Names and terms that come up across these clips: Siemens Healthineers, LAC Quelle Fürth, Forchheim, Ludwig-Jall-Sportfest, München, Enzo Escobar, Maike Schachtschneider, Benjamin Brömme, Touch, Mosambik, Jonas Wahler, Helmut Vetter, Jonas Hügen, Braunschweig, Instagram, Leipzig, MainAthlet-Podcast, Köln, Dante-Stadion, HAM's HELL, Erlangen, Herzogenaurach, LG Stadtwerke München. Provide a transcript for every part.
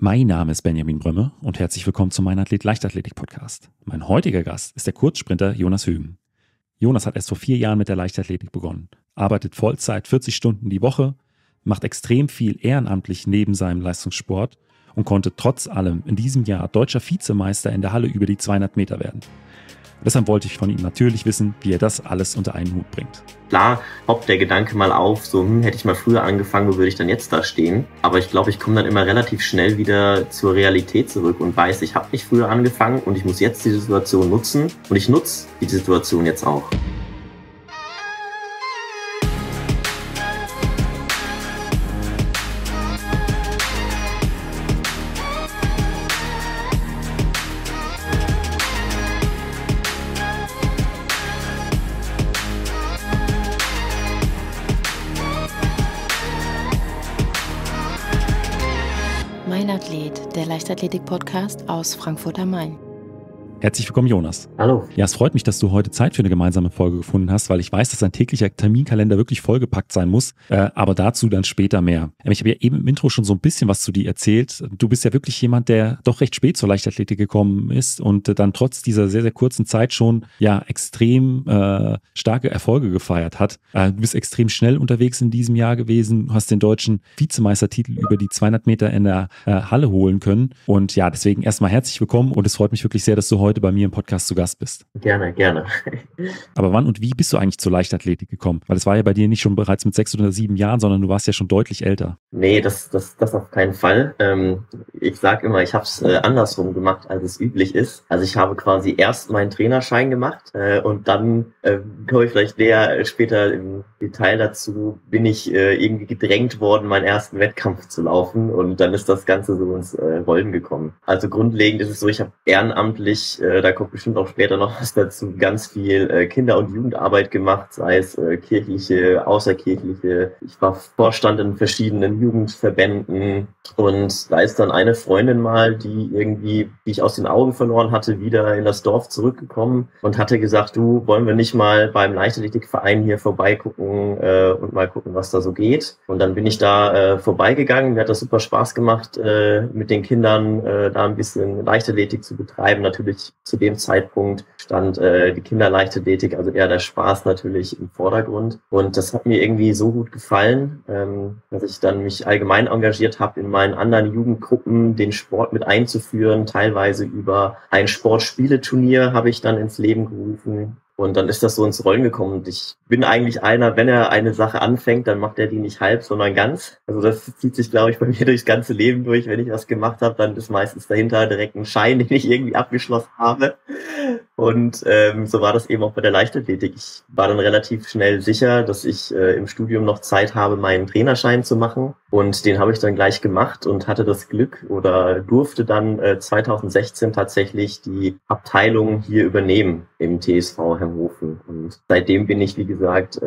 Mein Name ist Benjamin Brömme und herzlich willkommen zum MainAthlet-Leichtathletik-Podcast. Mein heutiger Gast ist der Kurzsprinter Jonas Hügen. Jonas hat erst vor 4 Jahren mit der Leichtathletik begonnen, arbeitet Vollzeit 40 Stunden die Woche, macht extrem viel ehrenamtlich neben seinem Leistungssport und konnte trotz allem in diesem Jahr deutscher Vizemeister in der Halle über die 200 Meter werden. Deshalb wollte ich von ihm natürlich wissen, wie er das alles unter einen Hut bringt. Klar poppt der Gedanke mal auf, so hätte ich mal früher angefangen, wo würde ich dann jetzt da stehen? Aber ich glaube, ich komme dann immer relativ schnell wieder zur Realität zurück und weiß, ich habe nicht früher angefangen und ich muss jetzt die Situation nutzen und ich nutze die Situation jetzt auch. Leichtathletik-Podcast aus Frankfurt am Main. Herzlich willkommen, Jonas. Hallo. Ja, es freut mich, dass du heute Zeit für eine gemeinsame Folge gefunden hast, weil ich weiß, dass dein täglicher Terminkalender wirklich vollgepackt sein muss, aber dazu dann später mehr. Ich habe ja eben im Intro schon so ein bisschen was zu dir erzählt. Du bist ja wirklich jemand, der doch recht spät zur Leichtathletik gekommen ist und dann trotz dieser sehr, sehr kurzen Zeit schon ja extrem starke Erfolge gefeiert hat. Du bist extrem schnell unterwegs in diesem Jahr gewesen, hast den deutschen Vizemeistertitel über die 200 Meter in der Halle holen können und ja, deswegen erstmal herzlich willkommen und es freut mich wirklich sehr, dass du heute bei mir im Podcast zu Gast bist. Gerne, gerne. Aber wann und wie bist du eigentlich zur Leichtathletik gekommen? Weil das war ja bei dir nicht schon bereits mit 6 oder 7 Jahren, sondern du warst ja schon deutlich älter. Nee, das auf keinen Fall. Ich sage immer, ich habe es andersrum gemacht, als es üblich ist. Also ich habe quasi erst meinen Trainerschein gemacht und dann komme ich vielleicht näher später im Detail dazu, bin ich irgendwie gedrängt worden, meinen ersten Wettkampf zu laufen und dann ist das Ganze so ins Rollen gekommen. Also grundlegend ist es so, ich habe ehrenamtlich, da kommt bestimmt auch später noch was dazu, ganz viel Kinder- und Jugendarbeit gemacht, sei es kirchliche, außerkirchliche. Ich war Vorstand in verschiedenen Jugendverbänden und da ist dann eine Freundin mal, die ich aus den Augen verloren hatte, wieder in das Dorf zurückgekommen und hatte gesagt, du, wollen wir nicht mal beim Leichtathletikverein hier vorbeigucken und mal gucken, was da so geht. Und dann bin ich da vorbeigegangen. Mir hat das super Spaß gemacht, mit den Kindern da ein bisschen Leichtathletik zu betreiben. Natürlich zu dem Zeitpunkt stand die Kinderleichtathletik, also eher der Spaß natürlich im Vordergrund. Und das hat mir irgendwie so gut gefallen, dass ich dann mich allgemein engagiert habe, in meinen anderen Jugendgruppen den Sport mit einzuführen. Teilweise über ein Sportspieleturnier habe ich dann ins Leben gerufen. Und dann ist das so ins Rollen gekommen. Und ich bin eigentlich einer, wenn er eine Sache anfängt, dann macht er die nicht halb, sondern ganz. Also das zieht sich, glaube ich, bei mir durchs ganze Leben durch. Wenn ich was gemacht habe, dann ist meistens dahinter direkt ein Schein, den ich irgendwie abgeschlossen habe. Und so war das eben auch bei der Leichtathletik. Ich war dann relativ schnell sicher, dass ich im Studium noch Zeit habe, meinen Trainerschein zu machen. Und den habe ich dann gleich gemacht und hatte das Glück oder durfte dann 2016 tatsächlich die Abteilung hier übernehmen im TSV Herzogenaurach. Und seitdem bin ich, wie gesagt,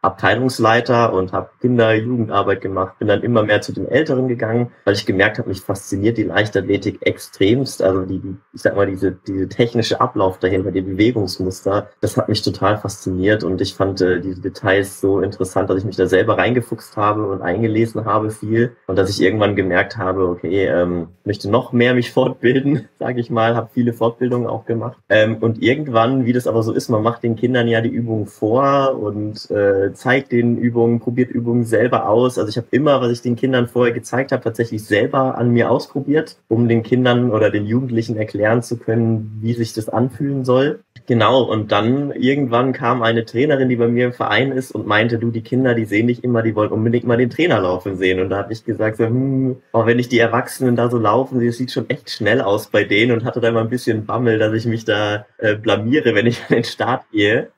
Abteilungsleiter und habe Kinder-, Jugendarbeit gemacht, bin dann immer mehr zu den Älteren gegangen, weil ich gemerkt habe, mich fasziniert die Leichtathletik extremst. Also ich sag mal, diese technische Ablauf dahinter, die Bewegungsmuster, das hat mich total fasziniert und ich fand diese Details so interessant, dass ich mich da selber reingefuchst habe und eingelesen habe viel und dass ich irgendwann gemerkt habe, okay, möchte noch mehr mich fortbilden, sage ich mal, habe viele Fortbildungen auch gemacht und irgendwann, wie das aber so ist, man macht den Kindern ja die Übungen vor und zeigt denen Übungen, probiert Übungen selber aus. Also ich habe immer, was ich den Kindern vorher gezeigt habe, tatsächlich selber an mir ausprobiert, um den Kindern oder den Jugendlichen erklären zu können, wie sich das anfühlen soll. Genau, und dann irgendwann kam eine Trainerin, die bei mir im Verein ist und meinte, du, die Kinder, die sehen dich immer, die wollen unbedingt mal den Trainer laufen sehen. Und da habe ich gesagt, so, wenn ich die Erwachsenen da so laufen, das sieht schon echt schnell aus bei denen und hatte da immer ein bisschen Bammel, dass ich mich da blamiere, wenn ich an den Start gehe.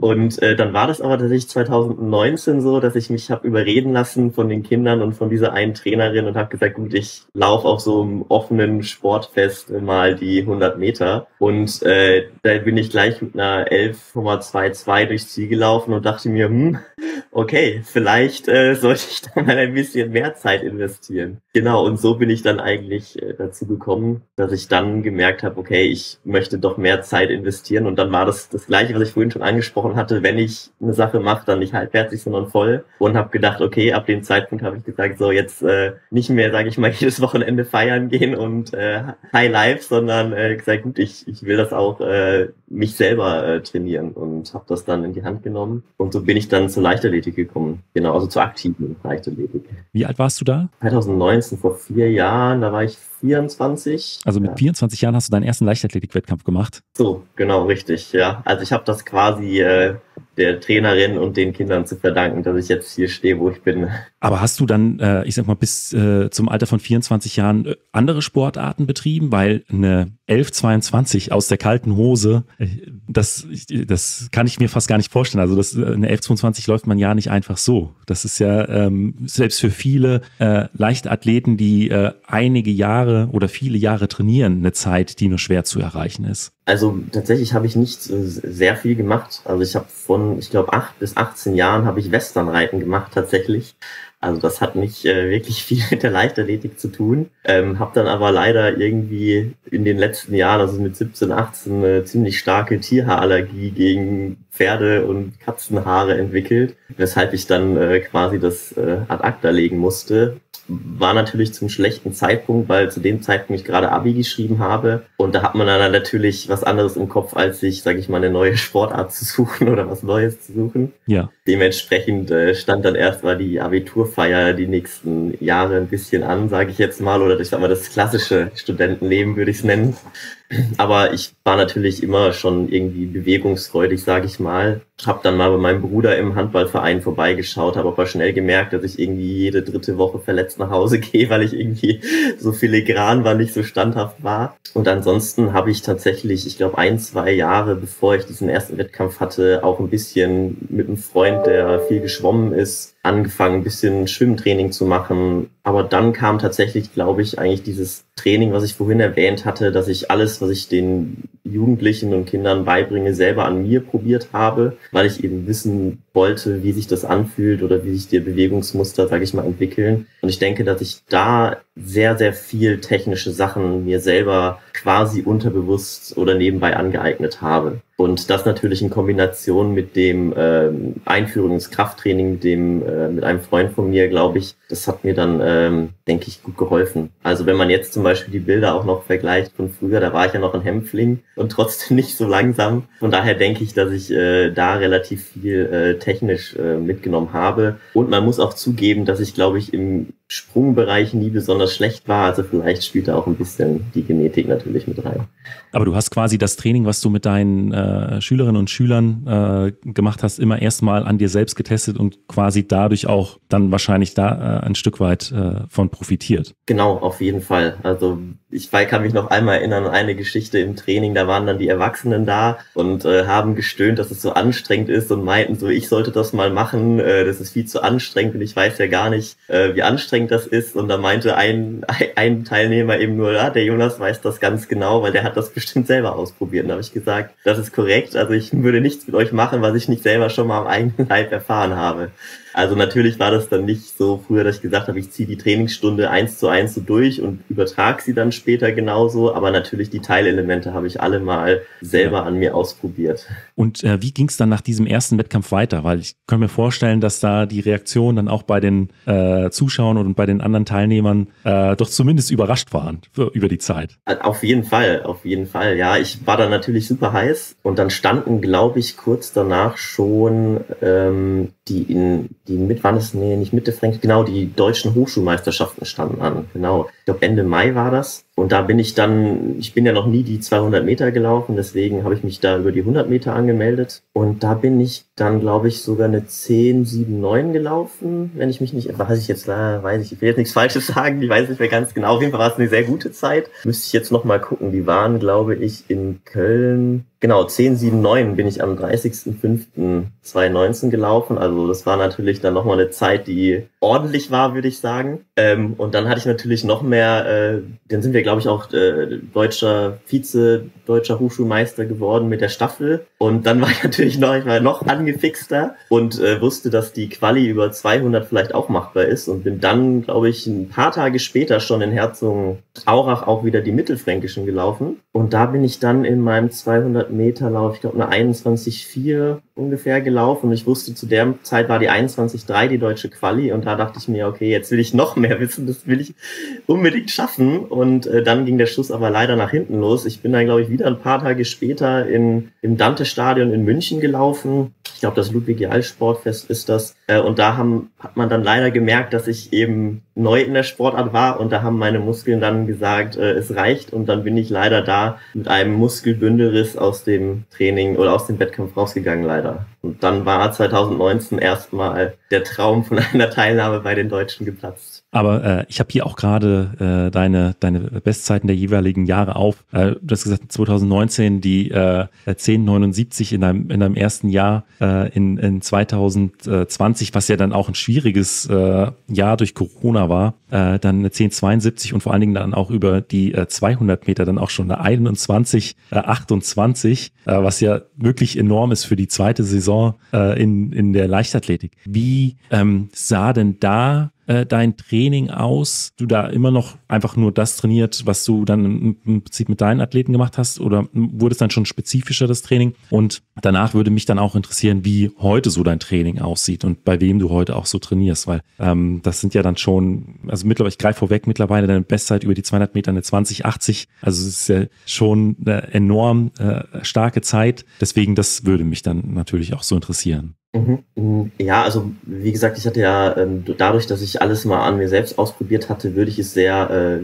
Und dann war das aber tatsächlich 2019 so, dass ich mich habe überreden lassen von den Kindern und von dieser einen Trainerin und habe gesagt, gut, ich laufe auf so einem offenen Sportfest mal die 100 Meter. Und da bin ich gleich mit einer 11,22 durchs Ziel gelaufen und dachte mir, okay, vielleicht sollte ich da mal ein bisschen mehr Zeit investieren. Genau, und so bin ich dann eigentlich dazu gekommen, dass ich dann gemerkt habe, okay, ich möchte doch mehr Zeit investieren. Und dann war das Gleiche, was ich vorhin schon angesprochen Anspruch hatte, wenn ich eine Sache mache, dann nicht halbherzig, sondern voll. Und habe gedacht, okay, ab dem Zeitpunkt habe ich gesagt, so jetzt nicht mehr, sage ich mal, jedes Wochenende feiern gehen und High Life, sondern gesagt, gut, ich will das auch mich selber trainieren und habe das dann in die Hand genommen. Und so bin ich dann zur Leichtathletik gekommen, genau, also zur aktiven Leichtathletik. Wie alt warst du da? 2019, vor 4 Jahren, da war ich 24. Also mit 24 Jahren hast du deinen ersten Leichtathletik-Wettkampf gemacht? So, genau, richtig, ja. Also ich habe das quasi der Trainerin und den Kindern zu verdanken, dass ich jetzt hier stehe, wo ich bin. Aber hast du dann, ich sag mal, bis zum Alter von 24 Jahren andere Sportarten betrieben? Weil eine 11,22 aus der kalten Hose, das kann ich mir fast gar nicht vorstellen. Also das, eine 11,22 läuft man ja nicht einfach so. Das ist ja selbst für viele Leichtathleten, die einige Jahre oder viele Jahre trainieren, eine Zeit, die nur schwer zu erreichen ist. Also tatsächlich habe ich nicht sehr viel gemacht. Also ich habe von, ich glaube, 8 bis 18 Jahren habe ich Westernreiten gemacht tatsächlich. Also das hat nicht wirklich viel mit der Leichtathletik zu tun. Habe dann aber leider irgendwie in den letzten Jahren, also mit 17, 18, eine ziemlich starke Tierhaarallergie gegen Pferde- und Katzenhaare entwickelt, weshalb ich dann quasi das ad acta legen musste. War natürlich zum schlechten Zeitpunkt, weil zu dem Zeitpunkt ich gerade Abi geschrieben habe. Und da hat man dann natürlich was anderes im Kopf, als sich, sage ich mal, eine neue Sportart zu suchen oder was Neues zu suchen. Ja. Dementsprechend stand dann erstmal die Abiturfeier die nächsten Jahre ein bisschen an, sage ich jetzt mal. Oder ich sag mal, das klassische Studentenleben würde ich es nennen. Aber ich war natürlich immer schon irgendwie bewegungsfreudig, sage ich mal. Habe dann mal bei meinem Bruder im Handballverein vorbeigeschaut, habe aber schnell gemerkt, dass ich irgendwie jede dritte Woche verletzt nach Hause gehe, weil ich irgendwie so filigran war, nicht so standhaft war. Und ansonsten habe ich tatsächlich, ich glaube, 1-2 Jahre, bevor ich diesen ersten Wettkampf hatte, auch ein bisschen mit einem Freund, der viel geschwommen ist, angefangen, ein bisschen Schwimmtraining zu machen. Aber dann kam tatsächlich, glaube ich, eigentlich dieses Training, was ich vorhin erwähnt hatte, dass ich alles, was ich den Jugendlichen und Kindern beibringe, selber an mir probiert habe, weil ich eben wissen wollte, wie sich das anfühlt oder wie sich die Bewegungsmuster, sage ich mal, entwickeln. Und ich denke, dass ich da sehr, sehr viel technische Sachen mir selber quasi unterbewusst oder nebenbei angeeignet habe. Und das natürlich in Kombination mit dem Einführung ins Krafttraining mit einem Freund von mir, glaube ich, das hat mir dann, denke ich, gut geholfen. Also wenn man jetzt zum Beispiel die Bilder auch noch vergleicht von früher, da war ich ja noch ein Hämpfling und trotzdem nicht so langsam. Von daher denke ich, dass ich da relativ viel technisch mitgenommen habe. Und man muss auch zugeben, dass ich, glaube ich, im Sprungbereich nie besonders schlecht war. Also vielleicht spielt da auch ein bisschen die Genetik natürlich mit rein. Aber du hast quasi das Training, was du mit deinen Schülerinnen und Schülern gemacht hast, immer erstmal an dir selbst getestet und quasi dadurch auch dann wahrscheinlich da ein Stück weit von profitiert. Genau, auf jeden Fall. Also ich kann mich noch einmal erinnern an eine Geschichte im Training, da waren dann die Erwachsenen da und haben gestöhnt, dass es so anstrengend ist und meinten so, ich sollte das mal machen, das ist viel zu anstrengend und ich weiß ja gar nicht, wie anstrengend das ist. Und da meinte ein Teilnehmer eben nur, ja, der Jonas weiß das ganz genau, weil der hat das bestimmt selber ausprobiert. Und da habe ich gesagt, das ist korrekt, also ich würde nichts mit euch machen, was ich nicht selber schon mal am eigenen Leib erfahren habe. Also natürlich war das dann nicht so früher, dass ich gesagt habe, ich ziehe die Trainingsstunde 1:1 so durch und übertrage sie dann später genauso. Aber natürlich die Teilelemente habe ich alle mal selber an mir ausprobiert. Und wie ging es dann nach diesem ersten Wettkampf weiter? Weil ich kann mir vorstellen, dass da die Reaktion dann auch bei den Zuschauern und bei den anderen Teilnehmern doch zumindest überrascht waren über die Zeit. Auf jeden Fall, ja. Ich war dann natürlich super heiß und dann standen, glaube ich, kurz danach schon die deutschen Hochschulmeisterschaften standen an, genau. Ich glaube, Ende Mai war das. Und da bin ich dann, ich bin ja noch nie die 200 Meter gelaufen, deswegen habe ich mich da über die 100 Meter angemeldet. Und da bin ich dann, glaube ich, sogar eine 10,79 gelaufen, wenn ich mich nicht, ich will jetzt nichts Falsches sagen, ich weiß nicht mehr ganz genau. Auf jeden Fall war es eine sehr gute Zeit. Müsste ich jetzt nochmal gucken, die waren, glaube ich, in Köln, genau, 10,79 bin ich am 30.05.2019 gelaufen. Also das war natürlich dann nochmal eine Zeit, die ordentlich war, würde ich sagen. Und dann hatte ich natürlich noch mehr, dann sind wir glaube ich, auch deutscher Hochschulmeister geworden mit der Staffel. Und dann war ich natürlich noch angefixter und wusste, dass die Quali über 200 vielleicht auch machbar ist. Und bin dann, glaube ich, ein paar Tage später schon in Herzogenaurach auch wieder die Mittelfränkischen gelaufen. Und da bin ich dann in meinem 200-Meter-Lauf, ich glaube, eine 21,4 ungefähr gelaufen. Und ich wusste, zu der Zeit war die 21,3 die deutsche Quali. Und da dachte ich mir, okay, jetzt will ich noch mehr wissen, das will ich unbedingt schaffen. Und dann ging der Schuss aber leider nach hinten los. Ich bin dann, glaube ich, wieder ein paar Tage später im Dante-Stadion in München gelaufen. Ich glaube, das Ludwig-Jall-Sportfest ist das. Und da hat man dann leider gemerkt, dass ich eben neu in der Sportart war. Und da haben meine Muskeln dann gesagt, es reicht. Und dann bin ich leider da mit einem Muskelbündelriss aus dem Training oder aus dem Wettkampf rausgegangen, leider. Und dann war 2019 erstmal der Traum von einer Teilnahme bei den Deutschen geplatzt. Aber ich habe hier auch gerade deine Bestzeiten der jeweiligen Jahre auf. Du hast gesagt, 2019 die 10,79 in deinem ersten Jahr, in 2020, was ja dann auch ein schwieriges Jahr durch Corona war, dann eine 10,72 und vor allen Dingen dann auch über die 200 Meter dann auch schon eine 21,28, was ja wirklich enorm ist für die zweite Saison in der Leichtathletik. Wie sah denn da dein Training aus? Du da immer noch einfach nur das trainiert, was du dann im Prinzip mit deinen Athleten gemacht hast, oder wurde es dann schon spezifischer, das Training? Und danach würde mich dann auch interessieren, wie heute so dein Training aussieht und bei wem du heute auch so trainierst, weil das sind ja dann schon, also mittlerweile, ich greife vorweg, mittlerweile deine Bestzeit über die 200 Meter eine 20,80, also es ist ja schon eine enorm starke Zeit, deswegen das würde mich dann natürlich auch so interessieren. Mhm. Ja, also wie gesagt, ich hatte ja dadurch, dass ich alles mal an mir selbst ausprobiert hatte, würde ich es sehr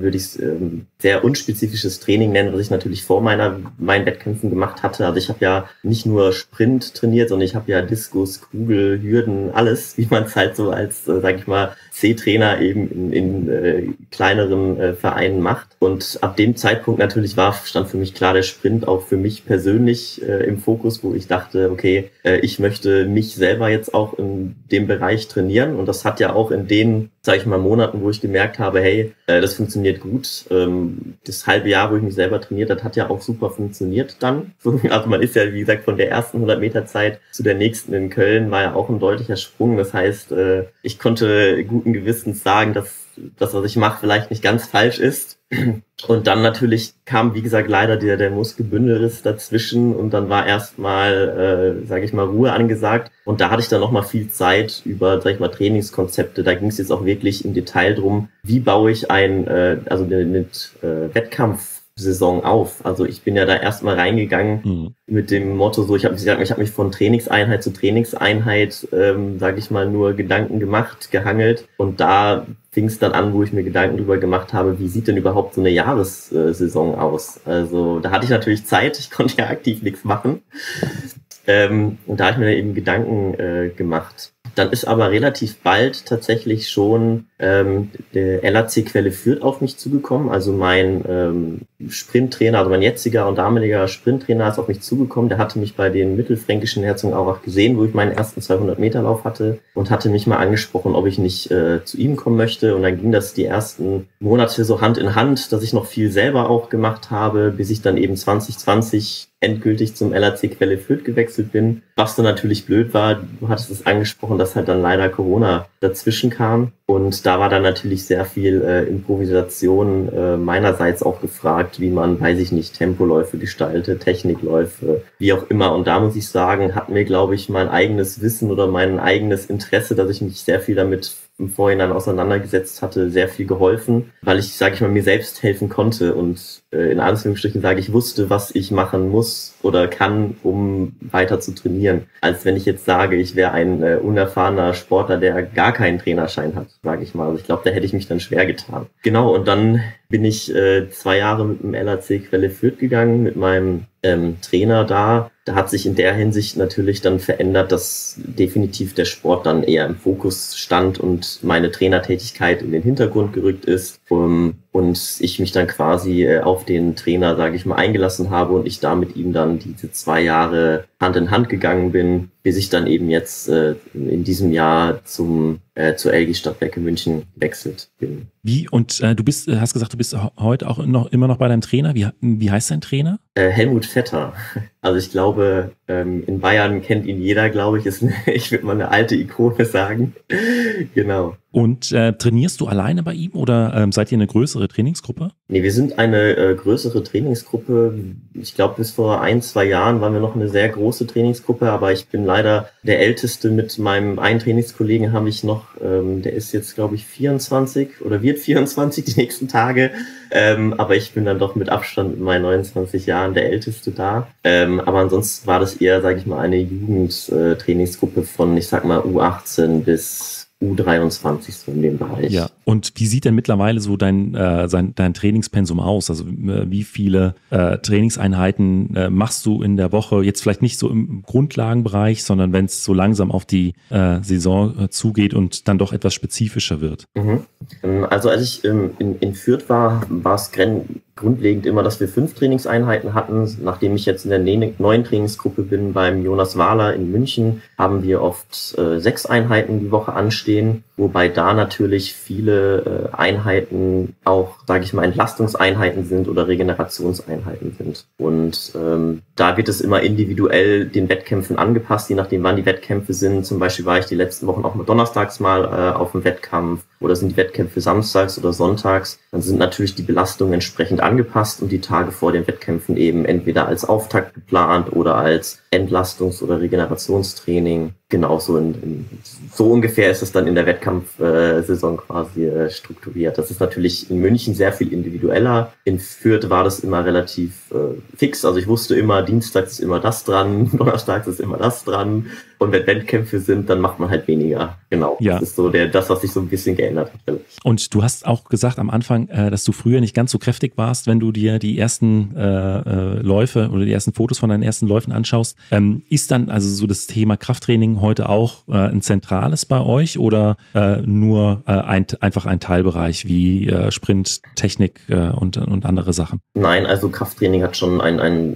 unspezifisches Training nennen, was ich natürlich vor meinen Wettkämpfen gemacht hatte. Also ich habe ja nicht nur Sprint trainiert, sondern ich habe ja Diskus, Kugel, Hürden, alles, wie man es halt so als, sag ich mal, C-Trainer eben in kleineren Vereinen macht. Und ab dem Zeitpunkt natürlich stand für mich klar der Sprint auch für mich persönlich im Fokus, wo ich dachte, okay, ich möchte mich selber jetzt auch in dem Bereich trainieren. Und das hat ja auch in den, sage ich mal, Monaten, wo ich gemerkt habe, hey, das funktioniert gut. Das halbe Jahr, wo ich mich selber trainiert habe, hat ja auch super funktioniert dann. Also man ist ja, wie gesagt, von der ersten 100-Meter-Zeit zu der nächsten in Köln war ja auch ein deutlicher Sprung. Das heißt, ich konnte guten Gewissens sagen, dass das, was ich mache, vielleicht nicht ganz falsch ist. Und dann natürlich kam, wie gesagt, leider der Muskelbündelriss dazwischen und dann war erstmal, sage ich mal, Ruhe angesagt. Und da hatte ich dann nochmal viel Zeit über, sage ich mal, Trainingskonzepte. Da ging es jetzt auch wirklich im Detail drum, wie baue ich mit Wettkampfsaison auf. Also ich bin ja da erstmal reingegangen mit dem Motto, so ich habe mich von Trainingseinheit zu Trainingseinheit, sage ich mal, nur Gedanken gemacht, gehangelt. Und da fing es dann an, wo ich mir Gedanken darüber gemacht habe, wie sieht denn überhaupt so eine Jahressaison aus? Also da hatte ich natürlich Zeit, ich konnte ja aktiv nichts machen. Und da habe ich mir eben Gedanken gemacht. Dann ist aber relativ bald tatsächlich schon der LAC Quelle Fürth auf mich zugekommen. Also mein Sprinttrainer, also mein jetziger und damaliger Sprinttrainer ist auf mich zugekommen. Der hatte mich bei den mittelfränkischen Herzogenaurach gesehen, wo ich meinen ersten 200-Meter-Lauf hatte und hatte mich mal angesprochen, ob ich nicht zu ihm kommen möchte. Und dann ging das die ersten Monate so Hand in Hand, dass ich noch viel selber auch gemacht habe, bis ich dann eben 2020 endgültig zum LAC Quelle Fürth gewechselt bin. Was dann natürlich blöd war, du hattest es angesprochen, dass halt dann leider Corona dazwischen kam. Und da war dann natürlich sehr viel Improvisation meinerseits auch gefragt, wie man, weiß ich nicht, Tempoläufe gestaltet, Technikläufe, wie auch immer. Und da muss ich sagen, hat mir, glaube ich, mein eigenes Wissen oder mein eigenes Interesse, dass ich mich sehr viel damit im Vorhinein auseinandergesetzt hatte, sehr viel geholfen, weil ich, sage ich mal, mir selbst helfen konnte und in Anführungsstrichen sage ich, wusste, was ich machen muss oder kann, um weiter zu trainieren, als wenn ich jetzt sage, ich wäre ein unerfahrener Sportler, der gar keinen Trainerschein hat, sage ich mal. Also ich glaube, da hätte ich mich dann schwer getan. Genau, und dann bin ich 2 Jahre mit dem LAC Quelle Fürth gegangen, mit meinem Trainer da. Da hat sich in der Hinsicht natürlich dann verändert, dass definitiv der Sport dann eher im Fokus stand und meine Trainertätigkeit in den Hintergrund gerückt ist. und ich mich dann quasi auf den Trainer, sage ich mal, eingelassen habe und ich da mit ihm dann diese 2 Jahre Hand in Hand gegangen bin, bis ich dann eben jetzt in diesem Jahr zur LG Stadtwerke München gewechselt bin. Wie? Und hast gesagt, du bist heute auch immer noch bei deinem Trainer. Wie heißt dein Trainer? Helmut Vetter. Also ich glaube, in Bayern kennt ihn jeder, glaube ich. Ich würde mal eine alte Ikone sagen. Genau. Und trainierst du alleine bei ihm oder seid ihr eine größere Trainingsgruppe? Nee, wir sind eine größere Trainingsgruppe. Ich glaube, bis vor 1-2 Jahren waren wir noch eine sehr große Trainingsgruppe, aber ich bin leider der Älteste. Mit meinem einen Trainingskollegen habe ich noch, der ist jetzt, glaube ich, 24 oder wird 24 die nächsten Tage, aber ich bin dann doch mit Abstand mit meinen 29 Jahren der Älteste da. Aber ansonsten war das eher, sage ich mal, eine Jugendtrainingsgruppe von, ich sag mal, U18 bis U23 so in dem Bereich. Ja. Und wie sieht denn mittlerweile so dein Trainingspensum aus? Also wie viele Trainingseinheiten machst du in der Woche? Jetzt vielleicht nicht so im Grundlagenbereich, sondern wenn es so langsam auf die Saison zugeht und dann doch etwas spezifischer wird. Mhm. Also als ich in Fürth war, war es grundlegend immer, dass wir 5 Trainingseinheiten hatten. Nachdem ich jetzt in der neuen Trainingsgruppe bin beim Jonas Wahler in München, haben wir oft 6 Einheiten die Woche anstehen, wobei da natürlich viele Einheiten auch, sage ich mal, Entlastungseinheiten sind oder Regenerationseinheiten sind. Und da wird es immer individuell den Wettkämpfen angepasst, je nachdem wann die Wettkämpfe sind. Zum Beispiel war ich die letzten Wochen auch mal donnerstags mal auf dem Wettkampf oder sind die Wettkämpfe samstags oder sonntags. Dann sind natürlich die Belastungen entsprechend angepasst und die Tage vor den Wettkämpfen eben entweder als Auftakt geplant oder als Entlastungs- oder Regenerationstraining. Genau, so ungefähr ist es dann in der Wettkampfsaison quasi strukturiert. Das ist natürlich in München sehr viel individueller. In Fürth war das immer relativ fix. Also ich wusste immer, dienstags ist immer das dran, donnerstags ist immer das dran. Und wenn Wettkämpfe sind, dann macht man halt weniger. Genau, ja. Das ist so das, was sich so ein bisschen geändert hat. Und du hast auch gesagt am Anfang, dass du früher nicht ganz so kräftig warst, wenn du dir die ersten Läufe oder die ersten Fotos von deinen ersten Läufen anschaust. Ist dann also so das Thema Krafttraining heute auch ein zentrales bei euch oder nur einfach ein Teilbereich wie Sprint, Technik und andere Sachen? Nein, also Krafttraining hat schon einen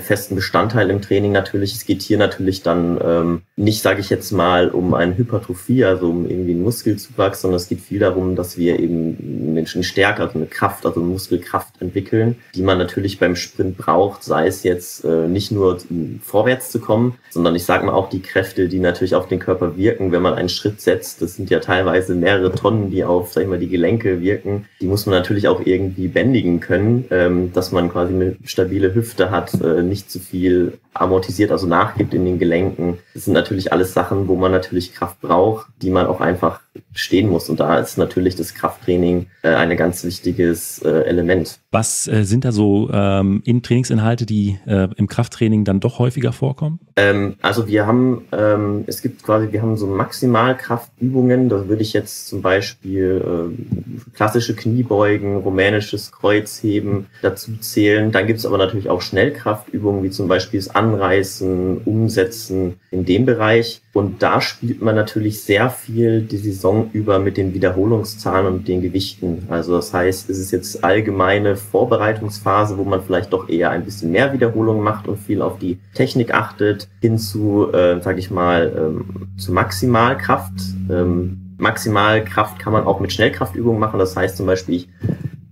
festen Bestandteil im Training natürlich. Es geht hier natürlich dann nicht, sage ich jetzt mal, um eine Hypertrophie, also um irgendwie einen Muskelzuwachs, sondern es geht viel darum, dass wir eben Menschen stärker, also eine Kraft, also eine Muskelkraft entwickeln, die man natürlich beim Sprint braucht, sei es jetzt nicht nur vorwärts zu kommen, sondern ich sage mal auch die Kräfte, die natürlich auf den Körper wirken, wenn man einen Schritt setzt. Das sind ja teilweise mehrere Tonnen, die auf, sag ich mal, die Gelenke wirken. Die muss man natürlich auch irgendwie bändigen können, dass man quasi eine stabile Hüfte hat, nicht zu viel amortisiert, also nachgibt in den Gelenken. Das sind natürlich alles Sachen, wo man natürlich Kraft braucht, die man auch einfach stehen muss. Und da ist natürlich das Krafttraining ein ganz wichtiges Element. Was sind da so Trainingsinhalte, die im Krafttraining dann doch häufiger vorkommen? Also wir haben, wir haben so Maximalkraftübungen. Da würde ich jetzt zum Beispiel klassische Kniebeugen, rumänisches Kreuzheben dazu zählen. Dann gibt es aber natürlich auch Schnellkraftübungen, wie zum Beispiel das Anreißen, Umsetzen in dem Bereich. Und da spielt man natürlich sehr viel die Saison über mit den Wiederholungszahlen und den Gewichten. Also das heißt, es ist jetzt allgemeine Vorbereitungsphase, wo man vielleicht doch eher ein bisschen mehr Wiederholung macht und viel auf die Technik achtet, hin zu, sage ich mal, zu Maximalkraft. Maximalkraft kann man auch mit Schnellkraftübungen machen. Das heißt zum Beispiel, ich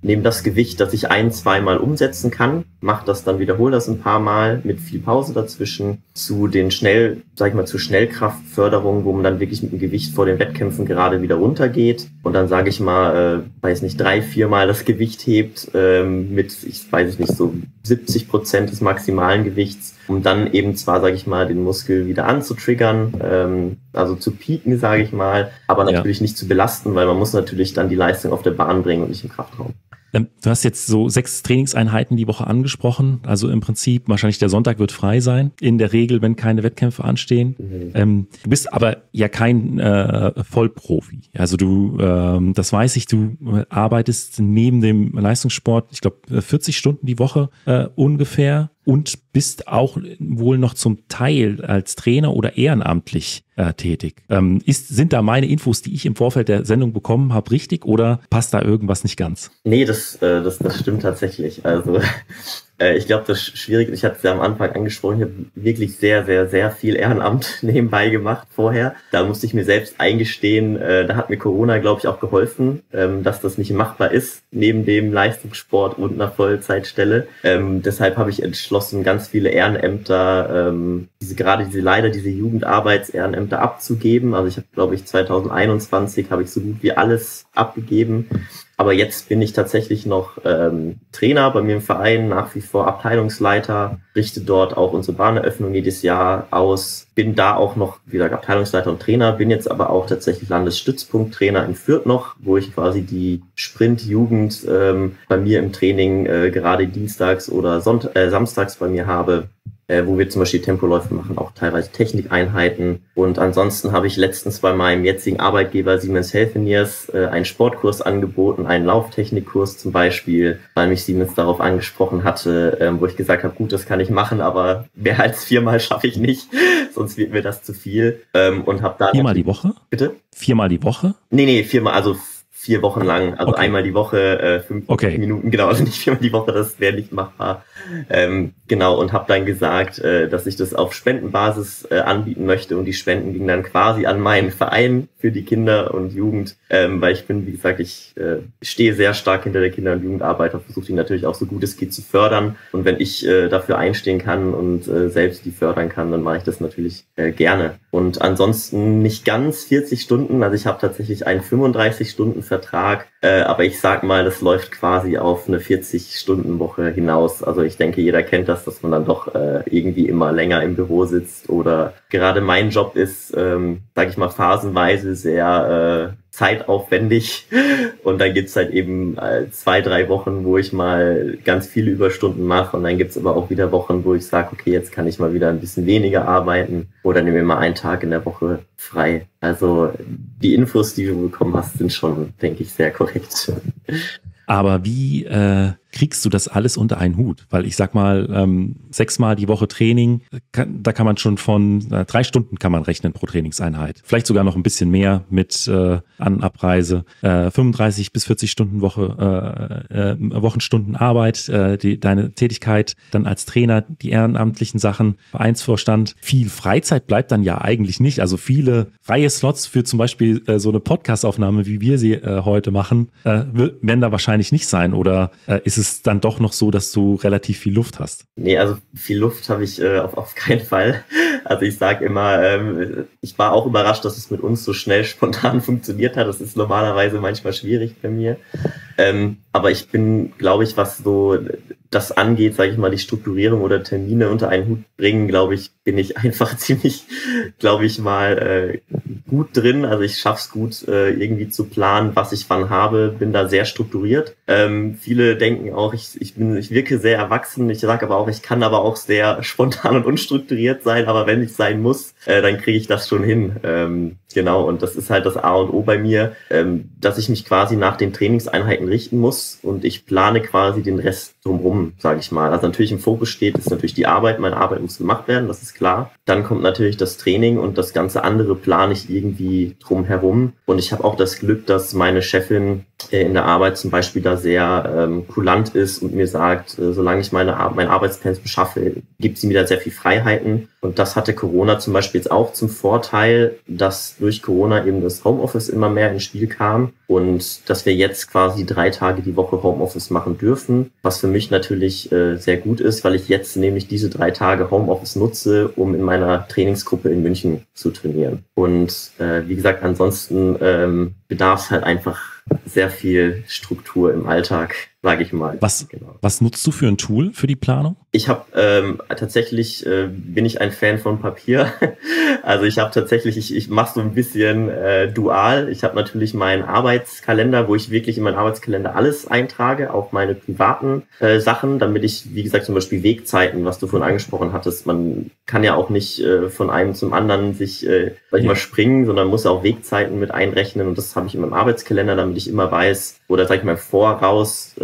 nehme das Gewicht, das ich 1-, 2-mal umsetzen kann, mach das dann, wiederhole das ein paar Mal mit viel Pause dazwischen, zu den zur Schnellkraftförderung, wo man dann wirklich mit dem Gewicht vor den Wettkämpfen gerade wieder runtergeht und dann, sage ich mal, 3-, 4-mal das Gewicht hebt mit, so 70% des maximalen Gewichts, um dann eben zwar, sage ich mal, den Muskel wieder anzutriggern, also zu pieken, sage ich mal, aber natürlich nicht zu belasten, weil man muss natürlich dann die Leistung auf der Bahn bringen und nicht im Kraftraum. Du hast jetzt so 6 Trainingseinheiten die Woche angesprochen, also im Prinzip wahrscheinlich der Sonntag wird frei sein, in der Regel, wenn keine Wettkämpfe anstehen. Mhm. Du bist aber ja kein Vollprofi, also du, das weiß ich, du arbeitest neben dem Leistungssport, ich glaube 40 Stunden die Woche ungefähr. und bist auch wohl noch zum Teil als Trainer oder ehrenamtlich tätig. Sind da meine Infos, die ich im Vorfeld der Sendung bekommen habe, richtig oder passt da irgendwas nicht ganz? Nee, das stimmt tatsächlich. Also ich glaube, das ist schwierig. Ich hatte es ja am Anfang angesprochen, ich habe wirklich sehr, sehr, sehr viel Ehrenamt nebenbei gemacht vorher. Da musste ich mir selbst eingestehen, da hat mir Corona, glaube ich, auch geholfen, dass das nicht machbar ist, neben dem Leistungssport und einer Vollzeitstelle. Deshalb habe ich entschlossen, ganz viele Ehrenämter, diese Jugendarbeits-Ehrenämter abzugeben. Also ich habe, glaube ich, 2021 habe ich so gut wie alles abgegeben. Aber jetzt bin ich tatsächlich noch Trainer bei mir im Verein, nach wie vor Abteilungsleiter, richte dort auch unsere Bahneröffnung jedes Jahr aus, bin da auch noch wieder Abteilungsleiter und Trainer, bin jetzt aber auch tatsächlich Landesstützpunkttrainer in Fürth noch, wo ich quasi die Sprintjugend bei mir im Training gerade dienstags oder samstags bei mir habe, wo wir zum Beispiel Tempoläufe machen, auch teilweise Technikeinheiten. Und ansonsten habe ich letztens bei meinem jetzigen Arbeitgeber Siemens Healthineers einen Sportkurs angeboten, einen Lauftechnikkurs zum Beispiel, weil mich Siemens darauf angesprochen hatte, wo ich gesagt habe, gut, das kann ich machen, aber mehr als viermal schaffe ich nicht, sonst wird mir das zu viel. Und habe da viermal die Woche? Bitte? Viermal die Woche? Nee, viermal, also 4 Wochen lang, also okay. Einmal die Woche, 5 okay. Minuten, genau, also nicht viermal die Woche, das wäre nicht machbar. Genau, und habe dann gesagt, dass ich das auf Spendenbasis anbieten möchte und die Spenden gingen dann quasi an meinen Verein für die Kinder und Jugend, weil ich bin, wie gesagt, ich stehe sehr stark hinter der Kinder- und Jugendarbeit und versuche die natürlich auch so gut es geht zu fördern und wenn ich dafür einstehen kann und selbst die fördern kann, dann mache ich das natürlich gerne. Und ansonsten nicht ganz 40 Stunden, also ich habe tatsächlich einen 35-Stunden-Vertrag, aber ich sag mal, das läuft quasi auf eine 40-Stunden-Woche hinaus. Also ich denke, jeder kennt das, dass man dann doch irgendwie immer länger im Büro sitzt oder gerade mein Job ist, sag ich mal, phasenweise sehr zeitaufwendig und dann gibt's halt eben 2-3 Wochen, wo ich mal ganz viele Überstunden mache und dann gibt's aber auch wieder Wochen, wo ich sage, okay, jetzt kann ich mal wieder ein bisschen weniger arbeiten oder nehme mir mal einen Tag in der Woche frei. Also die Infos, die du bekommen hast, sind schon, denke ich, sehr korrekt. Aber wie kriegst du das alles unter einen Hut? Weil ich sag mal, 6-mal die Woche Training, da kann man schon von 3 Stunden kann man rechnen pro Trainingseinheit. Vielleicht sogar noch ein bisschen mehr mit An-Abreise. 35 bis 40 Stunden Wochenstunden Arbeit, deine Tätigkeit, dann als Trainer, die ehrenamtlichen Sachen, Vereinsvorstand. Viel Freizeit bleibt dann ja eigentlich nicht. Also viele freie Slots für zum Beispiel so eine Podcast-Aufnahme, wie wir sie heute machen, werden da wahrscheinlich nicht sein oder ist es dann doch noch so, dass du relativ viel Luft hast? Nee, also viel Luft habe ich auf keinen Fall. Also ich sage immer, ich war auch überrascht, dass es mit uns so schnell spontan funktioniert hat. Das ist normalerweise manchmal schwierig bei mir. Aber ich bin, glaube ich, was so das angeht, sage ich mal, die Strukturierung oder Termine unter einen Hut bringen, glaube ich, bin ich einfach ziemlich, glaube ich mal, gut drin. Also ich schaff's gut, irgendwie zu planen, was ich wann habe, bin da sehr strukturiert. Viele denken auch, ich wirke sehr erwachsen. Ich sage aber auch, ich kann aber auch sehr spontan und unstrukturiert sein. Aber wenn ich sein muss, dann kriege ich das schon hin. Genau, und das ist halt das A und O bei mir, dass ich mich quasi nach den Trainingseinheiten richten muss und ich plane quasi den Rest drumherum, sage ich mal. Also natürlich im Fokus steht, ist natürlich die Arbeit. Meine Arbeit muss gemacht werden, das ist klar. Dann kommt natürlich das Training und das ganze andere plane ich irgendwie drumherum. Und ich habe auch das Glück, dass meine Chefin in der Arbeit zum Beispiel da sehr kulant ist und mir sagt, solange ich mein Arbeitspensum schaffe, gibt sie mir da sehr viel Freiheiten. Und das hatte Corona zum Beispiel jetzt auch zum Vorteil, dass durch Corona eben das Homeoffice immer mehr ins Spiel kam und dass wir jetzt quasi 3 Tage die Woche Homeoffice machen dürfen, was für mich natürlich sehr gut ist, weil ich jetzt nämlich diese 3 Tage Homeoffice nutze, um in meiner Trainingsgruppe in München zu trainieren. Und wie gesagt, ansonsten bedarf es halt einfach sehr viel Struktur im Alltag, sage ich mal. Was nutzt du für ein Tool für die Planung? Ich habe tatsächlich, bin ich ein Fan von Papier. Also ich habe tatsächlich, ich mache so ein bisschen dual. Ich habe natürlich meinen Arbeitskalender, wo ich wirklich in meinen Arbeitskalender alles eintrage, auch meine privaten Sachen, damit ich, wie gesagt, zum Beispiel Wegzeiten, was du vorhin angesprochen hattest, man kann ja auch nicht von einem zum anderen sich, sag ich mal, springen, sondern muss auch Wegzeiten mit einrechnen und das habe ich in meinem Arbeitskalender, damit ich immer weiß, oder sag ich mal, voraus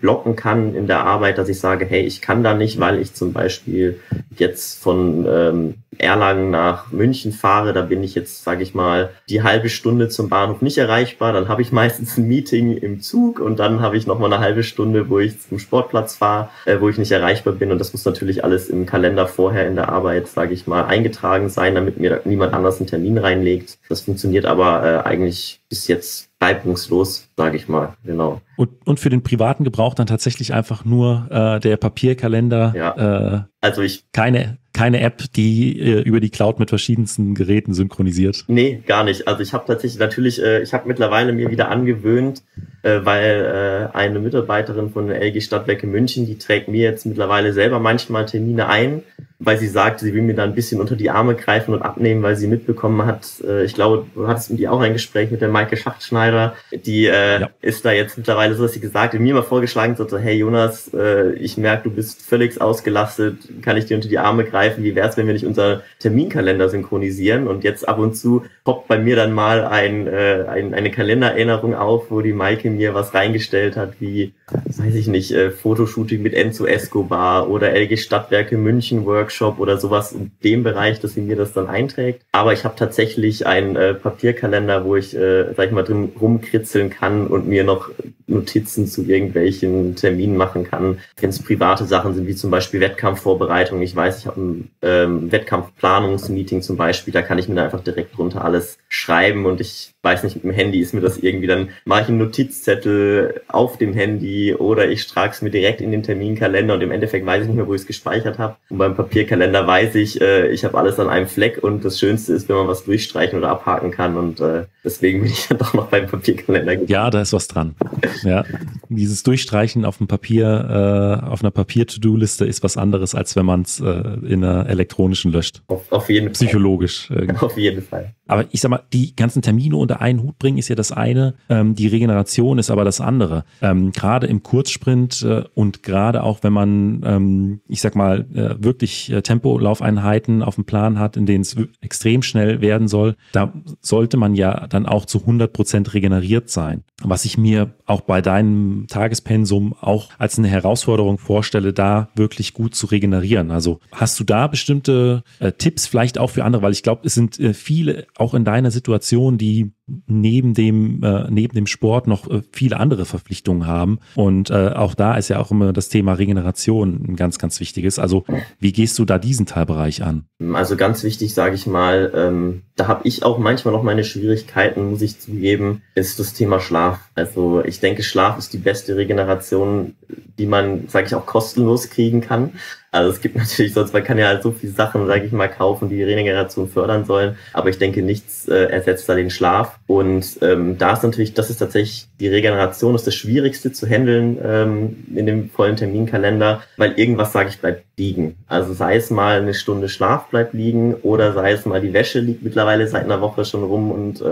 blocken kann in der Arbeit, dass ich sage, hey, ich kann da nicht, weil ich zum Beispiel jetzt von Erlangen nach München fahre, da bin ich jetzt, sage ich mal, die halbe Stunde zum Bahnhof nicht erreichbar, dann habe ich meistens ein Meeting im Zug und dann habe ich nochmal eine halbe Stunde, wo ich zum Sportplatz fahre, wo ich nicht erreichbar bin, und das muss natürlich alles im Kalender vorher in der Arbeit, sage ich mal, eingetragen sein, damit mir niemand anders einen Termin reinlegt. Das funktioniert aber eigentlich bis jetzt reibungslos, sage ich mal, genau. Und für den privaten Gebrauch dann tatsächlich einfach nur der Papierkalender, ja. Also ich keine App, die über die Cloud mit verschiedensten Geräten synchronisiert? Nee, gar nicht. Also ich habe tatsächlich natürlich, ich habe mittlerweile mir wieder angewöhnt, weil eine Mitarbeiterin von der LG Stadtwerke München, die trägt mir jetzt mittlerweile selber manchmal Termine ein, weil sie sagt, sie will mir da ein bisschen unter die Arme greifen und abnehmen, weil sie mitbekommen hat, ich glaube, du hattest mit ihr auch ein Gespräch mit der Maike Schachtschneider, die ja. Ist da jetzt mittlerweile so, dass sie gesagt hat, mir mal vorgeschlagen hat, so, hey Jonas, ich merke, du bist völlig ausgelastet, kann ich dir unter die Arme greifen, wie wär's, wenn wir nicht unseren Terminkalender synchronisieren? Und jetzt ab und zu poppt bei mir dann mal eine Kalendererinnerung auf, wo die Maike mir was reingestellt hat, wie, weiß ich nicht, Fotoshooting mit Enzo Escobar oder LG Stadtwerke München Workshop oder sowas in dem Bereich, dass sie mir das dann einträgt. Aber ich habe tatsächlich einen Papierkalender, wo ich, sag ich mal, drin rumkritzeln kann und mir noch Notizen zu irgendwelchen Terminen machen kann, wenn es private Sachen sind, wie zum Beispiel Wettkampfvorbereitung. Ich weiß, ich habe ein Wettkampfplanungsmeeting zum Beispiel, da kann ich mir da einfach direkt drunter alles schreiben, und ich weiß nicht, mit dem Handy ist mir das irgendwie, dann mache ich einen Notizzettel auf dem Handy oder ich trage es mir direkt in den Terminkalender, und im Endeffekt weiß ich nicht mehr, wo ich es gespeichert habe. Und beim Papierkalender weiß ich, ich habe alles an einem Fleck, und das Schönste ist, wenn man was durchstreichen oder abhaken kann, und deswegen bin ich dann doch noch beim Papierkalender gegangen. Ja, da ist was dran. Ja, dieses Durchstreichen auf dem Papier, auf einer Papier-To-Do-Liste ist was anderes, als wenn man es in einer elektronischen löscht. Auf jeden Fall. Psychologisch. Auf jeden Fall. Aber ich sag mal, die ganzen Termine unter einen Hut bringen ist ja das eine, die Regeneration ist aber das andere. Gerade im Kurzsprint und gerade auch, wenn man, ich sag mal, wirklich Tempolaufeinheiten auf dem Plan hat, in denen es extrem schnell werden soll, da sollte man ja dann auch zu 100% regeneriert sein. Was ich mir auch bei deinem Tagespensum auch als eine Herausforderung vorstelle, da wirklich gut zu regenerieren. Also hast du da bestimmte Tipps vielleicht auch für andere? Weil ich glaube, es sind viele auch in deiner Situation, die neben dem Sport noch viele andere Verpflichtungen haben. Und auch da ist ja auch immer das Thema Regeneration ein ganz, ganz wichtiges. Also wie gehst du da diesen Teilbereich an? Also ganz wichtig, sage ich mal, da habe ich auch manchmal noch meine Schwierigkeiten, muss ich zugeben, ist das Thema Schlaf. Also ich denke, Schlaf ist die beste Regeneration, die man, sage ich, auch kostenlos kriegen kann. Also es gibt natürlich sonst, man kann ja halt so viele Sachen, sage ich mal, kaufen, die Regeneration fördern sollen, aber ich denke, nichts ersetzt da den Schlaf. Und da ist natürlich, das ist tatsächlich, die Regeneration ist das Schwierigste zu handeln in dem vollen Terminkalender, weil irgendwas, sage ich, bleibt liegen. Also sei es mal eine Stunde Schlaf bleibt liegen oder sei es mal die Wäsche liegt mittlerweile seit einer Woche schon rum und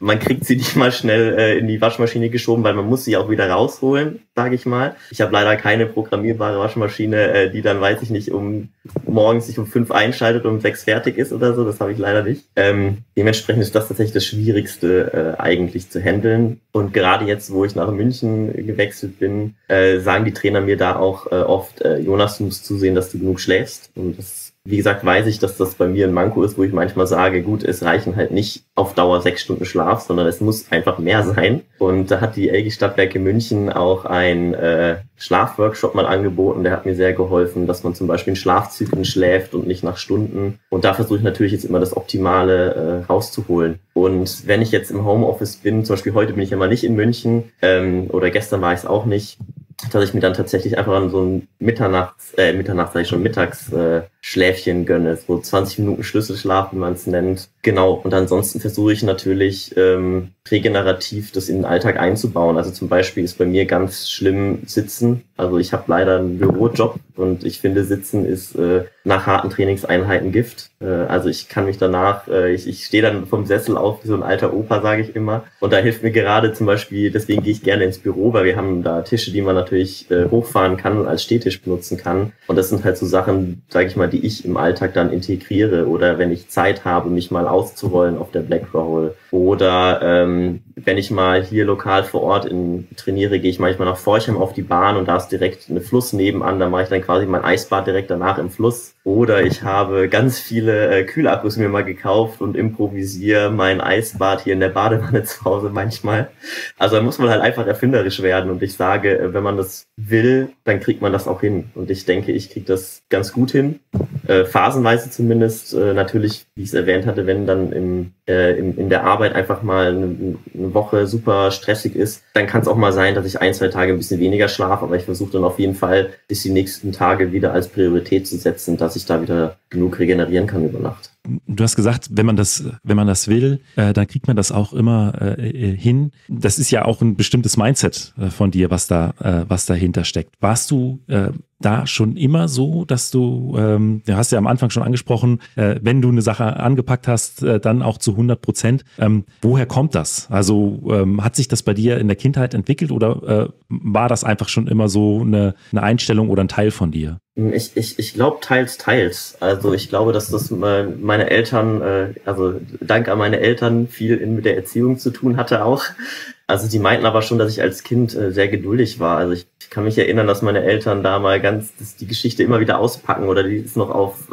man kriegt sie nicht mal schnell in die Waschmaschine geschoben, weil man muss sie auch wieder rausholen, sage ich mal. Ich habe leider keine programmierbare Waschmaschine, die dann, weiß ich nicht, um morgens sich um 5 einschaltet und um 6 fertig ist oder so, das habe ich leider nicht. Dementsprechend ist das tatsächlich das Schwierigste eigentlich zu handeln, und gerade jetzt, wo ich nach München gewechselt bin, sagen die Trainer mir da auch oft, Jonas, du musst zusehen, dass du genug schläfst, und das, wie gesagt, weiß ich, dass das bei mir ein Manko ist, wo ich manchmal sage, gut, es reichen halt nicht auf Dauer 6 Stunden Schlaf, sondern es muss einfach mehr sein. Und da hat die LG Stadtwerke München auch einen Schlafworkshop mal angeboten, der hat mir sehr geholfen, dass man zum Beispiel in Schlafzyklen schläft und nicht nach Stunden. Und da versuche ich natürlich jetzt immer das Optimale rauszuholen. Und wenn ich jetzt im Homeoffice bin, zum Beispiel heute bin ich ja mal nicht in München, oder gestern war ich es auch nicht, dass ich mir dann tatsächlich einfach an so ein mittags Schläfchen gönne, so 20 Minuten Schlüsselschlaf, wie man es nennt. Genau, und ansonsten versuche ich natürlich regenerativ das in den Alltag einzubauen. Also zum Beispiel ist bei mir ganz schlimm Sitzen. Also ich habe leider einen Bürojob und ich finde, Sitzen ist nach harten Trainingseinheiten Gift. Also ich kann mich danach, ich stehe dann vom Sessel auf wie so ein alter Opa, sage ich immer. Und da hilft mir gerade zum Beispiel, deswegen gehe ich gerne ins Büro, weil wir haben da Tische, die man natürlich hochfahren kann und als Stehtisch benutzen kann. Und das sind halt so Sachen, sage ich mal, die ich im Alltag dann integriere. Oder wenn ich Zeit habe, mich mal auszurollen auf der Black Roll. Oder wenn ich mal hier lokal vor Ort trainiere, gehe ich manchmal nach Forchheim auf die Bahn und da ist direkt ein Fluss nebenan. Da mache ich dann quasi mein Eisbad direkt danach im Fluss. Oder ich habe ganz viele Kühlakkus mir mal gekauft und improvisiere mein Eisbad hier in der Badewanne zu Hause manchmal. Also da muss man halt einfach erfinderisch werden. Und ich sage, wenn man das will, dann kriegt man das auch hin. Und ich denke, ich kriege das ganz gut hin. Phasenweise zumindest. Natürlich, wie ich es erwähnt hatte, wenn dann in der Arbeit einfach mal eine Woche super stressig ist, dann kann es auch mal sein, dass ich ein, zwei Tage ein bisschen weniger schlafe, aber ich versuche dann auf jeden Fall, bis die nächsten Tage wieder als Priorität zu setzen, dass ich da wieder genug regenerieren kann über Nacht. Du hast gesagt, wenn man das will, dann kriegt man das auch immer hin. Das ist ja auch ein bestimmtes Mindset von dir, was dahinter steckt. Warst du da schon immer so, dass du hast ja am Anfang schon angesprochen, wenn du eine Sache angepackt hast, dann auch zu 100%. Woher kommt das? Also hat sich das bei dir in der Kindheit entwickelt oder war das einfach schon immer so eine Einstellung oder ein Teil von dir? Ich glaube teils. Also ich glaube, dass das meine Eltern, also dank an meine Eltern, viel mit der Erziehung zu tun hatte auch. Also die meinten aber schon, dass ich als Kind sehr geduldig war. Also ich kann mich erinnern, dass meine Eltern da mal dass die Geschichte immer wieder auspacken oder die ist noch auf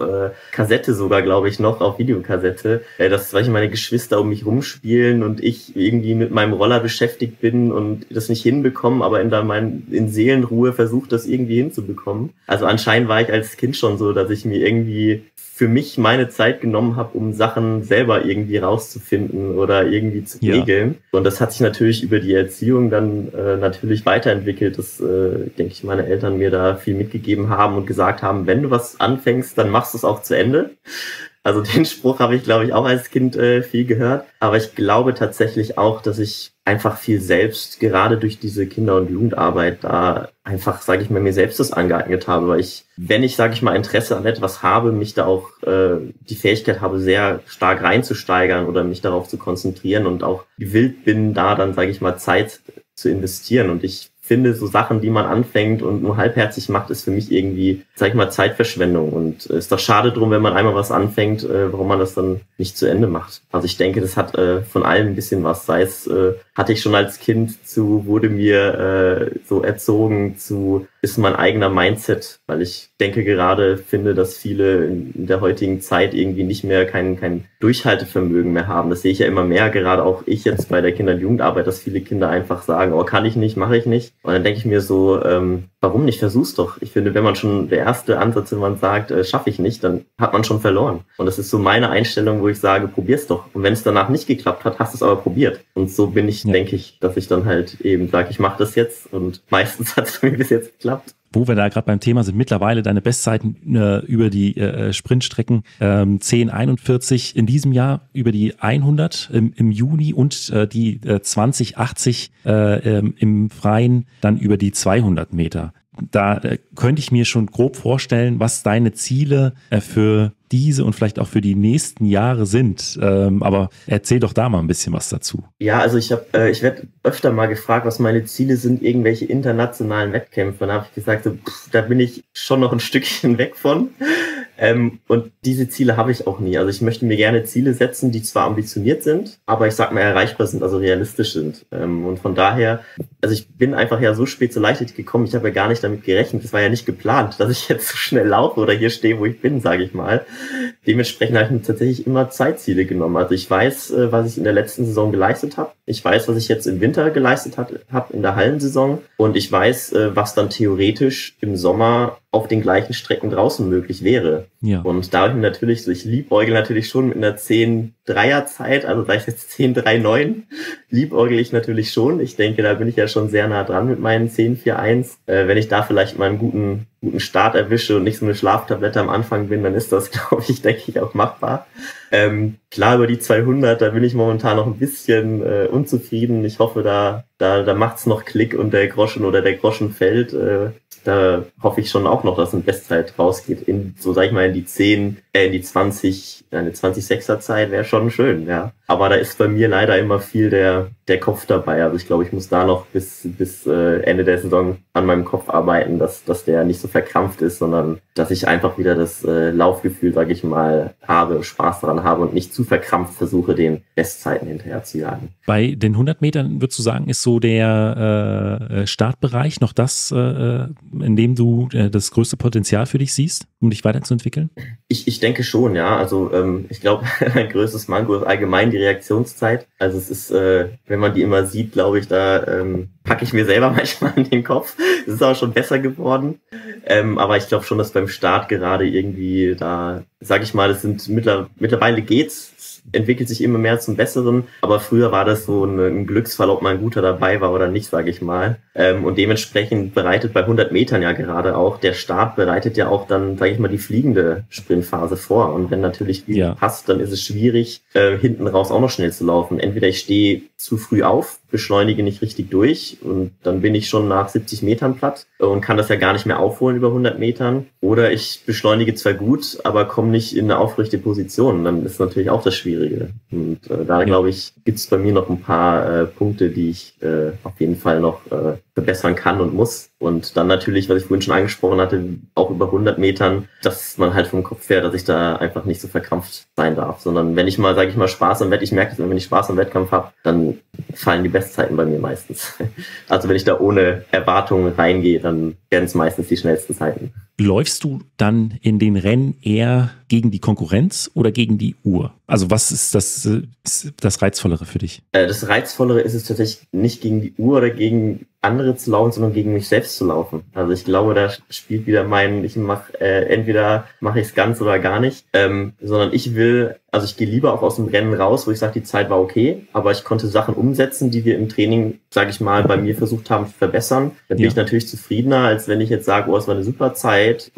Kassette sogar, glaube ich, noch auf Videokassette, dass zum Beispiel meine Geschwister um mich rumspielen und ich irgendwie mit meinem Roller beschäftigt bin und das nicht hinbekomme, aber in Seelenruhe versuche, das irgendwie hinzubekommen. Also anscheinend war ich als Kind schon so, dass ich mir irgendwie für mich meine Zeit genommen habe, um Sachen selber irgendwie rauszufinden oder irgendwie zu regeln. Ja. Und das hat sich natürlich über die Erziehung dann natürlich weiterentwickelt, dass, denke ich, meine Eltern mir da viel mitgegeben haben und gesagt haben, wenn du was anfängst, dann machst du es auch zu Ende. Also den Spruch habe ich, glaube ich, auch als Kind viel gehört. Aber ich glaube tatsächlich auch, dass ich einfach viel selbst, gerade durch diese Kinder- und Jugendarbeit, da einfach, sage ich mal, mir selbst das angeeignet habe. Weil ich, wenn ich, sage ich mal, Interesse an etwas habe, mich da auch die Fähigkeit habe, sehr stark reinzusteigern oder mich darauf zu konzentrieren und auch gewillt bin, da dann, sage ich mal, Zeit zu investieren. Und ich finde, so Sachen, die man anfängt und nur halbherzig macht, ist für mich irgendwie, sag ich mal, Zeitverschwendung. Und ist doch schade drum, wenn man einmal was anfängt, warum man das dann nicht zu Ende macht. Also ich denke, das hat von allem ein bisschen was. Sei es, hatte ich schon als Kind wurde mir so erzogen ist mein eigener Mindset, weil ich denke gerade, finde, dass viele in der heutigen Zeit irgendwie nicht mehr kein Durchhaltevermögen mehr haben. Das sehe ich ja immer mehr, gerade auch ich jetzt bei der Kinder- und Jugendarbeit, dass viele Kinder einfach sagen, oh, kann ich nicht, mache ich nicht. Und dann denke ich mir so, warum nicht? Versuch's doch. Ich finde, wenn man schon der erste Ansatz, wenn man sagt, schaffe ich nicht, dann hat man schon verloren. Und das ist so meine Einstellung, wo ich sage, probier's doch. Und wenn es danach nicht geklappt hat, hast du es aber probiert. Und so bin ich, denke ich, dass ich dann halt eben sage, ich mache das jetzt. Und meistens hat es mir bis jetzt geklappt. Wo wir da gerade beim Thema sind, mittlerweile deine Bestzeiten über die Sprintstrecken 10:41 in diesem Jahr, über die 100 im Juni und die 20:80 im Freien, dann über die 200 Meter. Da könnte ich mir schon grob vorstellen, was deine Ziele für diese und vielleicht auch für die nächsten Jahre sind. Aber erzähl doch da mal ein bisschen was dazu. Ja, also ich werde öfter mal gefragt, was meine Ziele sind, irgendwelche internationalen Wettkämpfe. Und da habe ich gesagt, so, da bin ich schon noch ein Stückchen weg von. Und diese Ziele habe ich auch nie. Also ich möchte mir gerne Ziele setzen, die zwar ambitioniert sind, aber ich sag mal erreichbar sind, also realistisch sind. Und von daher, also ich bin einfach ja so spät zur Leichtathletik gekommen, ich habe ja gar nicht damit gerechnet. Es war ja nicht geplant, dass ich jetzt so schnell laufe oder hier stehe, wo ich bin, sage ich mal. Dementsprechend habe ich mir tatsächlich immer Zeitziele genommen. Also ich weiß, was ich in der letzten Saison geleistet habe. Ich weiß, was ich jetzt im Winter geleistet habe in der Hallensaison. Und ich weiß, was dann theoretisch im Sommer auf den gleichen Strecken draußen möglich wäre. Ja. Und da habe ich mir natürlich so, ich liebäugel natürlich schon mit einer 10-3er-Zeit, also sei es jetzt 10-3-9, liebäugel ich natürlich schon. Ich denke, da bin ich ja schon sehr nah dran mit meinen 10-4-1. Wenn ich da vielleicht mal einen guten Start erwische und nicht so eine Schlaftablette am Anfang bin, dann ist das, glaube ich, denke ich, auch machbar. Klar, über die 200, da bin ich momentan noch ein bisschen unzufrieden. Ich hoffe, da macht's noch Klick und der Groschen fällt. Da hoffe ich schon auch noch, dass eine Bestzeit rausgeht. In, so sag ich mal, in die 20-6er Zeit wäre schon schön, ja. Aber da ist bei mir leider immer viel der Kopf dabei. Also ich glaube, ich muss da noch bis Ende der Saison an meinem Kopf arbeiten, dass der nicht so verkrampft ist, sondern dass ich einfach wieder das Laufgefühl, sage ich mal, habe, Spaß daran habe und nicht zu verkrampft versuche, den Bestzeiten hinterher zu jagen. Bei den 100 Metern, würdest du sagen, ist so der Startbereich noch das, in dem du das größte Potenzial für dich siehst, um dich weiterzuentwickeln? Ich denke schon, ja. Also ich glaube, ein größtes Manko ist allgemein die Reaktionszeit. Also es ist, wenn man die immer sieht, glaube ich, da packe ich mir selber manchmal in den Kopf. Es ist aber schon besser geworden. Aber ich glaube schon, dass beim Start gerade irgendwie da, sage ich mal, es sind mittlerweile geht's, entwickelt sich immer mehr zum Besseren. Aber früher war das so ein Glücksfall, ob mal ein Guter dabei war oder nicht, sage ich mal. Und dementsprechend bereitet bei 100 Metern ja gerade auch, der Start bereitet ja auch dann, sage ich mal, die fliegende Sprintphase vor. Und wenn natürlich die passt, dann ist es schwierig, hinten raus auch noch schnell zu laufen. Entweder ich stehe zu früh auf, beschleunige nicht richtig durch und dann bin ich schon nach 70 Metern platt und kann das ja gar nicht mehr aufholen über 100 Metern. Oder ich beschleunige zwar gut, aber komme nicht in eine aufrechte Position. Dann ist natürlich auch das Schwierige. Und da glaube ich, gibt es bei mir noch ein paar Punkte, die ich auf jeden Fall noch verbessern kann und muss. Und dann natürlich, was ich vorhin schon angesprochen hatte, auch über 100 Metern, dass man halt vom Kopf her, dass ich da einfach nicht so verkrampft sein darf, sondern wenn ich mal, sage ich mal, Spaß am Wettkampf, ich merke das, wenn ich Spaß am Wettkampf habe, dann fallen die Bestzeiten bei mir meistens. Also wenn ich da ohne Erwartungen reingehe, dann werden es meistens die schnellsten Zeiten. Läufst du dann in den Rennen eher gegen die Konkurrenz oder gegen die Uhr? Also was ist das Reizvollere für dich? Das Reizvollere ist es tatsächlich nicht gegen die Uhr oder gegen andere zu laufen, sondern gegen mich selbst zu laufen. Also ich glaube, da spielt wieder entweder mache ich es ganz oder gar nicht, sondern ich gehe lieber auch aus dem Rennen raus, wo ich sage, die Zeit war okay, aber ich konnte Sachen umsetzen, die wir im Training, sage ich mal, bei mir versucht haben zu verbessern. Dann bin ich natürlich zufriedener, als wenn ich jetzt sage, oh, es war eine super Zeit,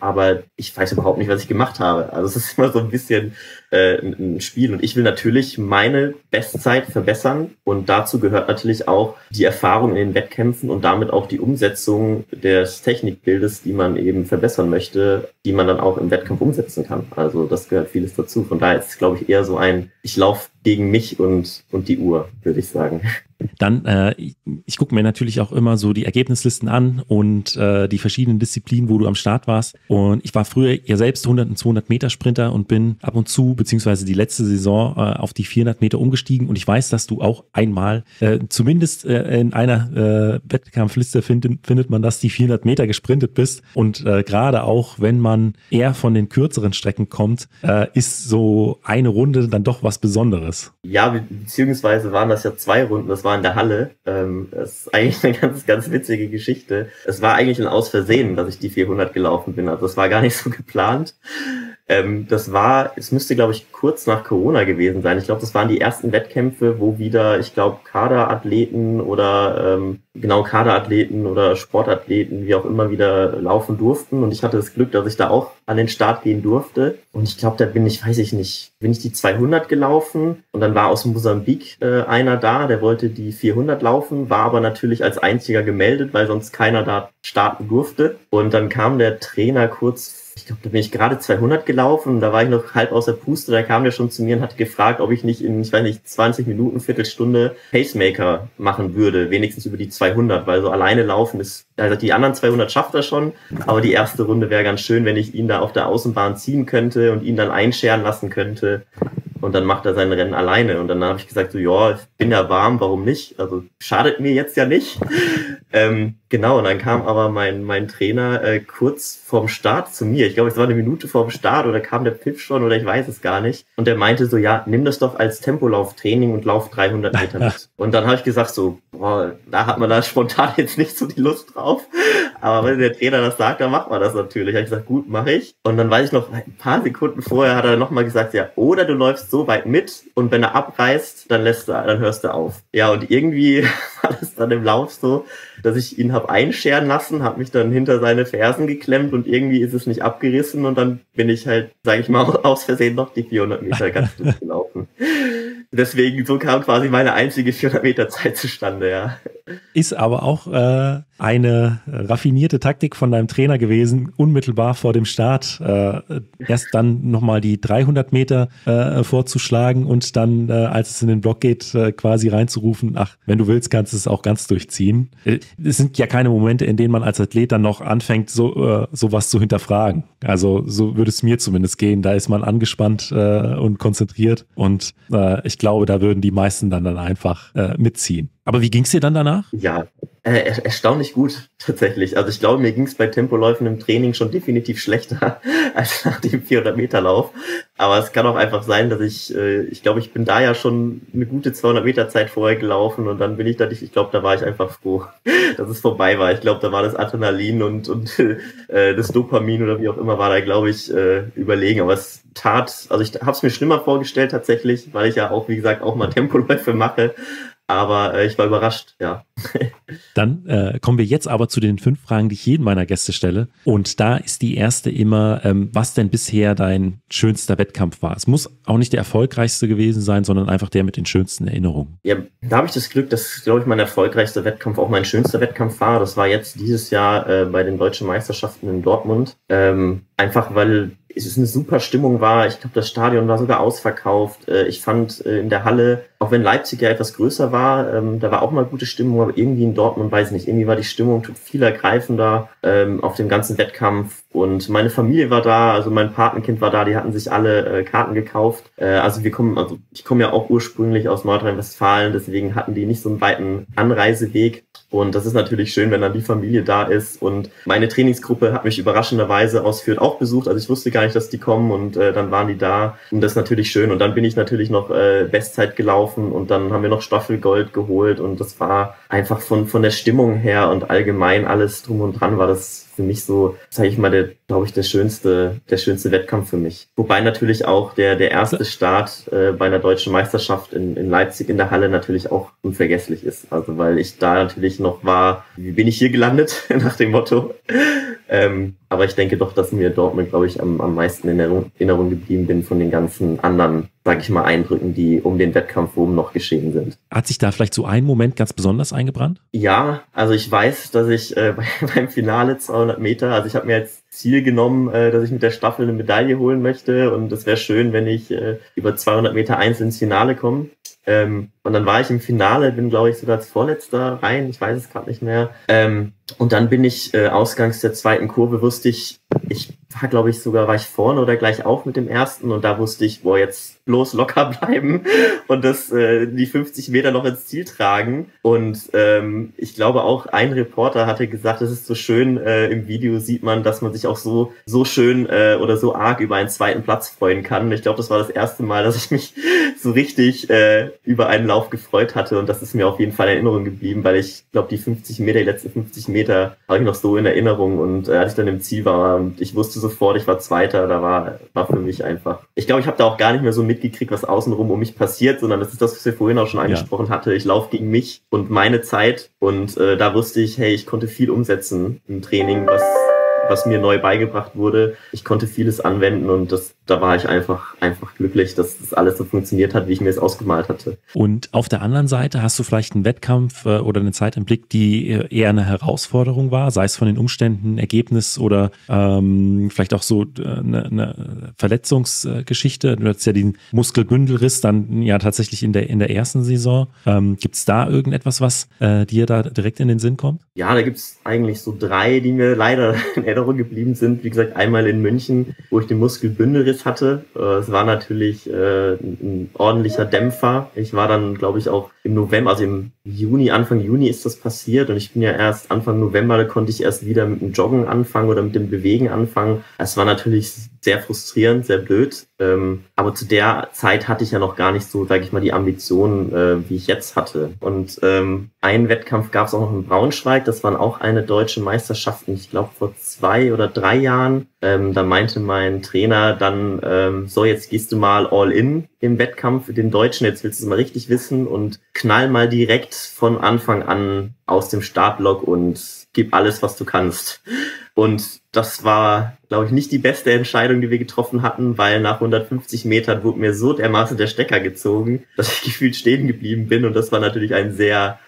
aber ich weiß überhaupt nicht, was ich gemacht habe. Also es ist immer so ein bisschen ein Spiel und ich will natürlich meine Bestzeit verbessern und dazu gehört natürlich auch die Erfahrung in den Wettkämpfen und damit auch die Umsetzung des Technikbildes, die man eben verbessern möchte, die man dann auch im Wettkampf umsetzen kann. Also das gehört vieles dazu. Von daher ist es, glaube ich, eher so ich laufe gegen mich und die Uhr, würde ich sagen. Dann, ich gucke mir natürlich auch immer so die Ergebnislisten an und die verschiedenen Disziplinen, wo du am Start warst. Und ich war früher ja selbst 100- und 200-Meter-Sprinter und bin ab und zu, beziehungsweise die letzte Saison, auf die 400 Meter umgestiegen. Und ich weiß, dass du auch einmal, zumindest in einer Wettkampfliste findet man, dass die 400 Meter gesprintet bist. Und gerade auch, wenn man eher von den kürzeren Strecken kommt, ist so eine Runde dann doch was Besonderes. Ja, beziehungsweise waren das ja zwei Runden. Das war in der Halle. Das ist eigentlich eine ganz, ganz witzige Geschichte. Es war eigentlich ein Aus Versehen, dass ich die 400 gelaufen bin. Also das war gar nicht so geplant. Es müsste, glaube ich, kurz nach Corona gewesen sein. Ich glaube, das waren die ersten Wettkämpfe, wo wieder, ich glaube, Kaderathleten oder Sportathleten, wie auch immer, wieder laufen durften. Und ich hatte das Glück, dass ich da auch an den Start gehen durfte. Und ich glaube, da bin ich die 200 gelaufen. Und dann war aus Mosambik einer da, der wollte die 400 laufen, war aber natürlich als einziger gemeldet, weil sonst keiner da starten durfte. Und dann kam der Trainer kurz. Ich glaube, da bin ich gerade 200 gelaufen, da war ich noch halb außer Puste, da kam der schon zu mir und hat gefragt, ob ich nicht in, 20 Minuten, Viertelstunde Pacemaker machen würde, wenigstens über die 200, weil so alleine laufen ist, also die anderen 200 schafft er schon, aber die erste Runde wäre ganz schön, wenn ich ihn da auf der Außenbahn ziehen könnte und ihn dann einscheren lassen könnte. Und dann macht er sein Rennen alleine. Und dann habe ich gesagt, so, ja, ich bin ja warm, warum nicht? Also schadet mir jetzt ja nicht. Genau, und dann kam aber mein Trainer kurz vorm Start zu mir. Ich glaube, es war eine Minute vorm Start oder kam der Pfiff schon oder ich weiß es gar nicht. Und der meinte so, ja, nimm das doch als Tempolauftraining und lauf 300 Meter mit. Und dann habe ich gesagt so, boah, da hat man da spontan jetzt nicht so die Lust drauf. Aber wenn der Trainer das sagt, dann macht man das natürlich. Da habe ich gesagt, gut, mache ich. Und dann weiß ich noch, ein paar Sekunden vorher hat er nochmal gesagt, ja, oder du läufst so weit mit und wenn er abreißt, dann hörst du auf. Ja, und irgendwie war das dann im Lauf so, dass ich ihn habe einscheren lassen, habe mich dann hinter seine Fersen geklemmt und irgendwie ist es nicht abgerissen und dann bin ich halt, sage ich mal, aus Versehen noch die 400 Meter ganz durchgelaufen. Deswegen, so kam quasi meine einzige 400 Meter Zeit zustande, ja. Ist aber auch eine raffinierte Taktik von deinem Trainer gewesen, unmittelbar vor dem Start erst dann nochmal die 300 Meter vorzuschlagen und dann, als es in den Block geht, quasi reinzurufen, ach, wenn du willst, kannst du es auch ganz durchziehen. Es sind ja keine Momente, in denen man als Athlet dann noch anfängt, sowas zu hinterfragen. Also so würde es mir zumindest gehen. Da ist man angespannt und konzentriert und ich glaube, da würden die meisten dann einfach mitziehen. Aber wie ging es dir dann danach? Ja, erstaunlich gut tatsächlich. Also ich glaube, mir ging es bei Tempoläufen im Training schon definitiv schlechter als nach dem 400-Meter-Lauf. Aber es kann auch einfach sein, dass ich glaube, ich bin da ja schon eine gute 200-Meter-Zeit vorher gelaufen und dann bin ich da nicht, ich glaube, da war ich einfach froh, dass es vorbei war. Ich glaube, da war das Adrenalin und das Dopamin oder wie auch immer war da, glaube ich, überlegen. Aber es tat, also ich habe es mir schlimmer vorgestellt tatsächlich, weil ich ja auch, wie gesagt, auch mal Tempoläufe mache. Aber ich war überrascht, ja. Dann kommen wir jetzt aber zu den 5 Fragen, die ich jedem meiner Gäste stelle. Und da ist die erste immer, was denn bisher dein schönster Wettkampf war? Es muss auch nicht der erfolgreichste gewesen sein, sondern einfach der mit den schönsten Erinnerungen. Ja, da habe ich das Glück, dass, glaube ich, mein erfolgreichster Wettkampf auch mein schönster Wettkampf war. Das war jetzt dieses Jahr bei den Deutschen Meisterschaften in Dortmund. Einfach, weil es eine super Stimmung war. Ich glaube, das Stadion war sogar ausverkauft. Ich fand in der Halle, auch wenn Leipzig ja etwas größer war, da war auch mal gute Stimmung, aber irgendwie in Dortmund, weiß ich nicht, irgendwie war die Stimmung viel ergreifender auf dem ganzen Wettkampf. Und meine Familie war da, also mein Patenkind war da, die hatten sich alle Karten gekauft. Also ich komme ja auch ursprünglich aus Nordrhein-Westfalen, deswegen hatten die nicht so einen weiten Anreiseweg. Und das ist natürlich schön, wenn dann die Familie da ist. Und meine Trainingsgruppe hat mich überraschenderweise aus Fürth auch besucht. Also ich wusste gar nicht, dass die kommen und dann waren die da. Und das ist natürlich schön. Und dann bin ich natürlich noch Bestzeit gelaufen und dann haben wir noch Staffelgold geholt. Und das war einfach von der Stimmung her und allgemein alles drum und dran war das für mich so, sage ich mal, der schönste Wettkampf für mich. Wobei natürlich auch der erste Start bei einer deutschen Meisterschaft in Leipzig in der Halle natürlich auch unvergesslich ist. Also weil ich da natürlich noch war, wie bin ich hier gelandet, nach dem Motto. Aber ich denke doch, dass mir Dortmund, glaube ich, am meisten in Erinnerung geblieben bin von den ganzen anderen, sage ich mal, Eindrücken, die um den Wettkampf rum noch geschehen sind. Hat sich da vielleicht so ein Moment ganz besonders eingebrannt? Ja, also ich weiß, dass ich beim Finale 200 Meter, also ich habe mir jetzt Ziel genommen, dass ich mit der Staffel eine Medaille holen möchte und es wäre schön, wenn ich über 200 Meter einzeln ins Finale komme. Und dann war ich im Finale, bin glaube ich sogar als Vorletzter rein, ich weiß es gerade nicht mehr. Und dann bin ich ausgangs der zweiten Kurve, wusste ich, war ich vorne oder gleich auf mit dem ersten und da wusste ich, boah, jetzt bloß locker bleiben und das die 50 Meter noch ins Ziel tragen. Und ich glaube auch, ein Reporter hatte gesagt, es ist so schön, im Video sieht man, dass man sich auch so schön oder so arg über einen zweiten Platz freuen kann. Ich glaube, das war das erste Mal, dass ich mich so richtig über einen Lauf gefreut hatte und das ist mir auf jeden Fall in Erinnerung geblieben, weil ich glaube, die letzten 50 Meter habe ich noch so in Erinnerung und als ich dann im Ziel war und ich wusste sofort, ich war Zweiter, da war für mich einfach, ich glaube, ich habe da auch gar nicht mehr so mitgekriegt, was außenrum um mich passiert, sondern das ist das, was ich vorhin auch schon angesprochen hatte, ich laufe gegen mich und meine Zeit und da wusste ich, hey, ich konnte viel umsetzen im Training, was mir neu beigebracht wurde. Ich konnte vieles anwenden und da war ich einfach glücklich, dass das alles so funktioniert hat, wie ich mir es ausgemalt hatte. Und auf der anderen Seite hast du vielleicht einen Wettkampf oder eine Zeit im Blick, die eher eine Herausforderung war, sei es von den Umständen, Ergebnis oder vielleicht auch so eine Verletzungsgeschichte. Du hattest ja den Muskelbündelriss dann ja tatsächlich in der ersten Saison. Gibt es da irgendetwas, was dir da direkt in den Sinn kommt? Ja, da gibt es eigentlich so 3, die mir leider geblieben sind. Wie gesagt, einmal in München, wo ich den Muskelbündelriss hatte. Es war natürlich ein ordentlicher Dämpfer. Ich war dann, glaube ich, auch im November, also im Juni, Anfang Juni ist das passiert und ich bin ja erst Anfang November, da konnte ich erst wieder mit dem Joggen anfangen oder mit dem Bewegen anfangen. Es war natürlich sehr frustrierend, sehr blöd. Aber zu der Zeit hatte ich ja noch gar nicht so, sage ich mal, die Ambitionen, wie ich jetzt hatte. Und einen Wettkampf gab es auch noch in Braunschweig. Das waren auch eine deutsche Meisterschaften, ich glaube, vor 2 oder 3 Jahren. Da meinte mein Trainer dann, so, jetzt gehst du mal all in im Wettkampf mit den Deutschen, jetzt willst du es mal richtig wissen und knall mal direkt von Anfang an aus dem Startblock und gib alles, was du kannst. Und Das war, glaube ich, nicht die beste Entscheidung, die wir getroffen hatten, weil nach 150 Metern wurde mir so dermaßen der Stecker gezogen, dass ich gefühlt stehen geblieben bin. Und das war natürlich eine sehr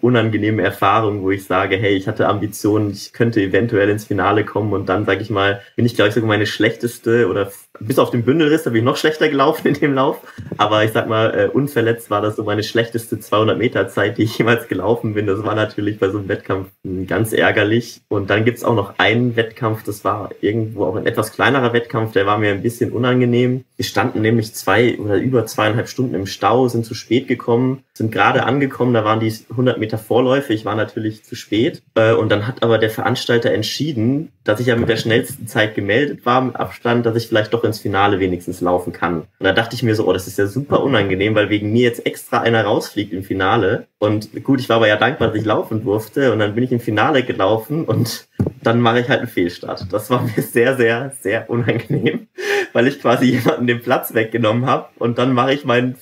unangenehme Erfahrung, wo ich sage, hey, ich hatte Ambitionen, ich könnte eventuell ins Finale kommen. Und dann, sage ich mal, bin ich, glaube ich, sogar meine schlechteste oder bis auf den Bündelriss, da bin ich noch schlechter gelaufen in dem Lauf. Aber ich sag mal, unverletzt war das so meine schlechteste 200-Meter-Zeit, die ich jemals gelaufen bin. Das war natürlich bei so einem Wettkampf ganz ärgerlich. Und dann gibt's auch noch einen Wettkampf, das war irgendwo auch ein etwas kleinerer Wettkampf, der war mir ein bisschen unangenehm. Wir standen nämlich über 2,5 Stunden im Stau, sind zu spät gekommen, sind gerade angekommen, da waren die 100 Meter Vorläufe, ich war natürlich zu spät. Und dann hat aber der Veranstalter entschieden, dass ich ja mit der schnellsten Zeit gemeldet war im Abstand, dass ich vielleicht doch ins Finale wenigstens laufen kann. Und da dachte ich mir so, oh, das ist ja super unangenehm, weil wegen mir jetzt extra einer rausfliegt im Finale. Und gut, ich war aber ja dankbar, dass ich laufen durfte. Und dann bin ich im Finale gelaufen und dann mache ich halt einen Fehlstart. Das war mir sehr, sehr, sehr unangenehm, weil ich quasi jemanden den Platz weggenommen habe. Und dann mache ich meinen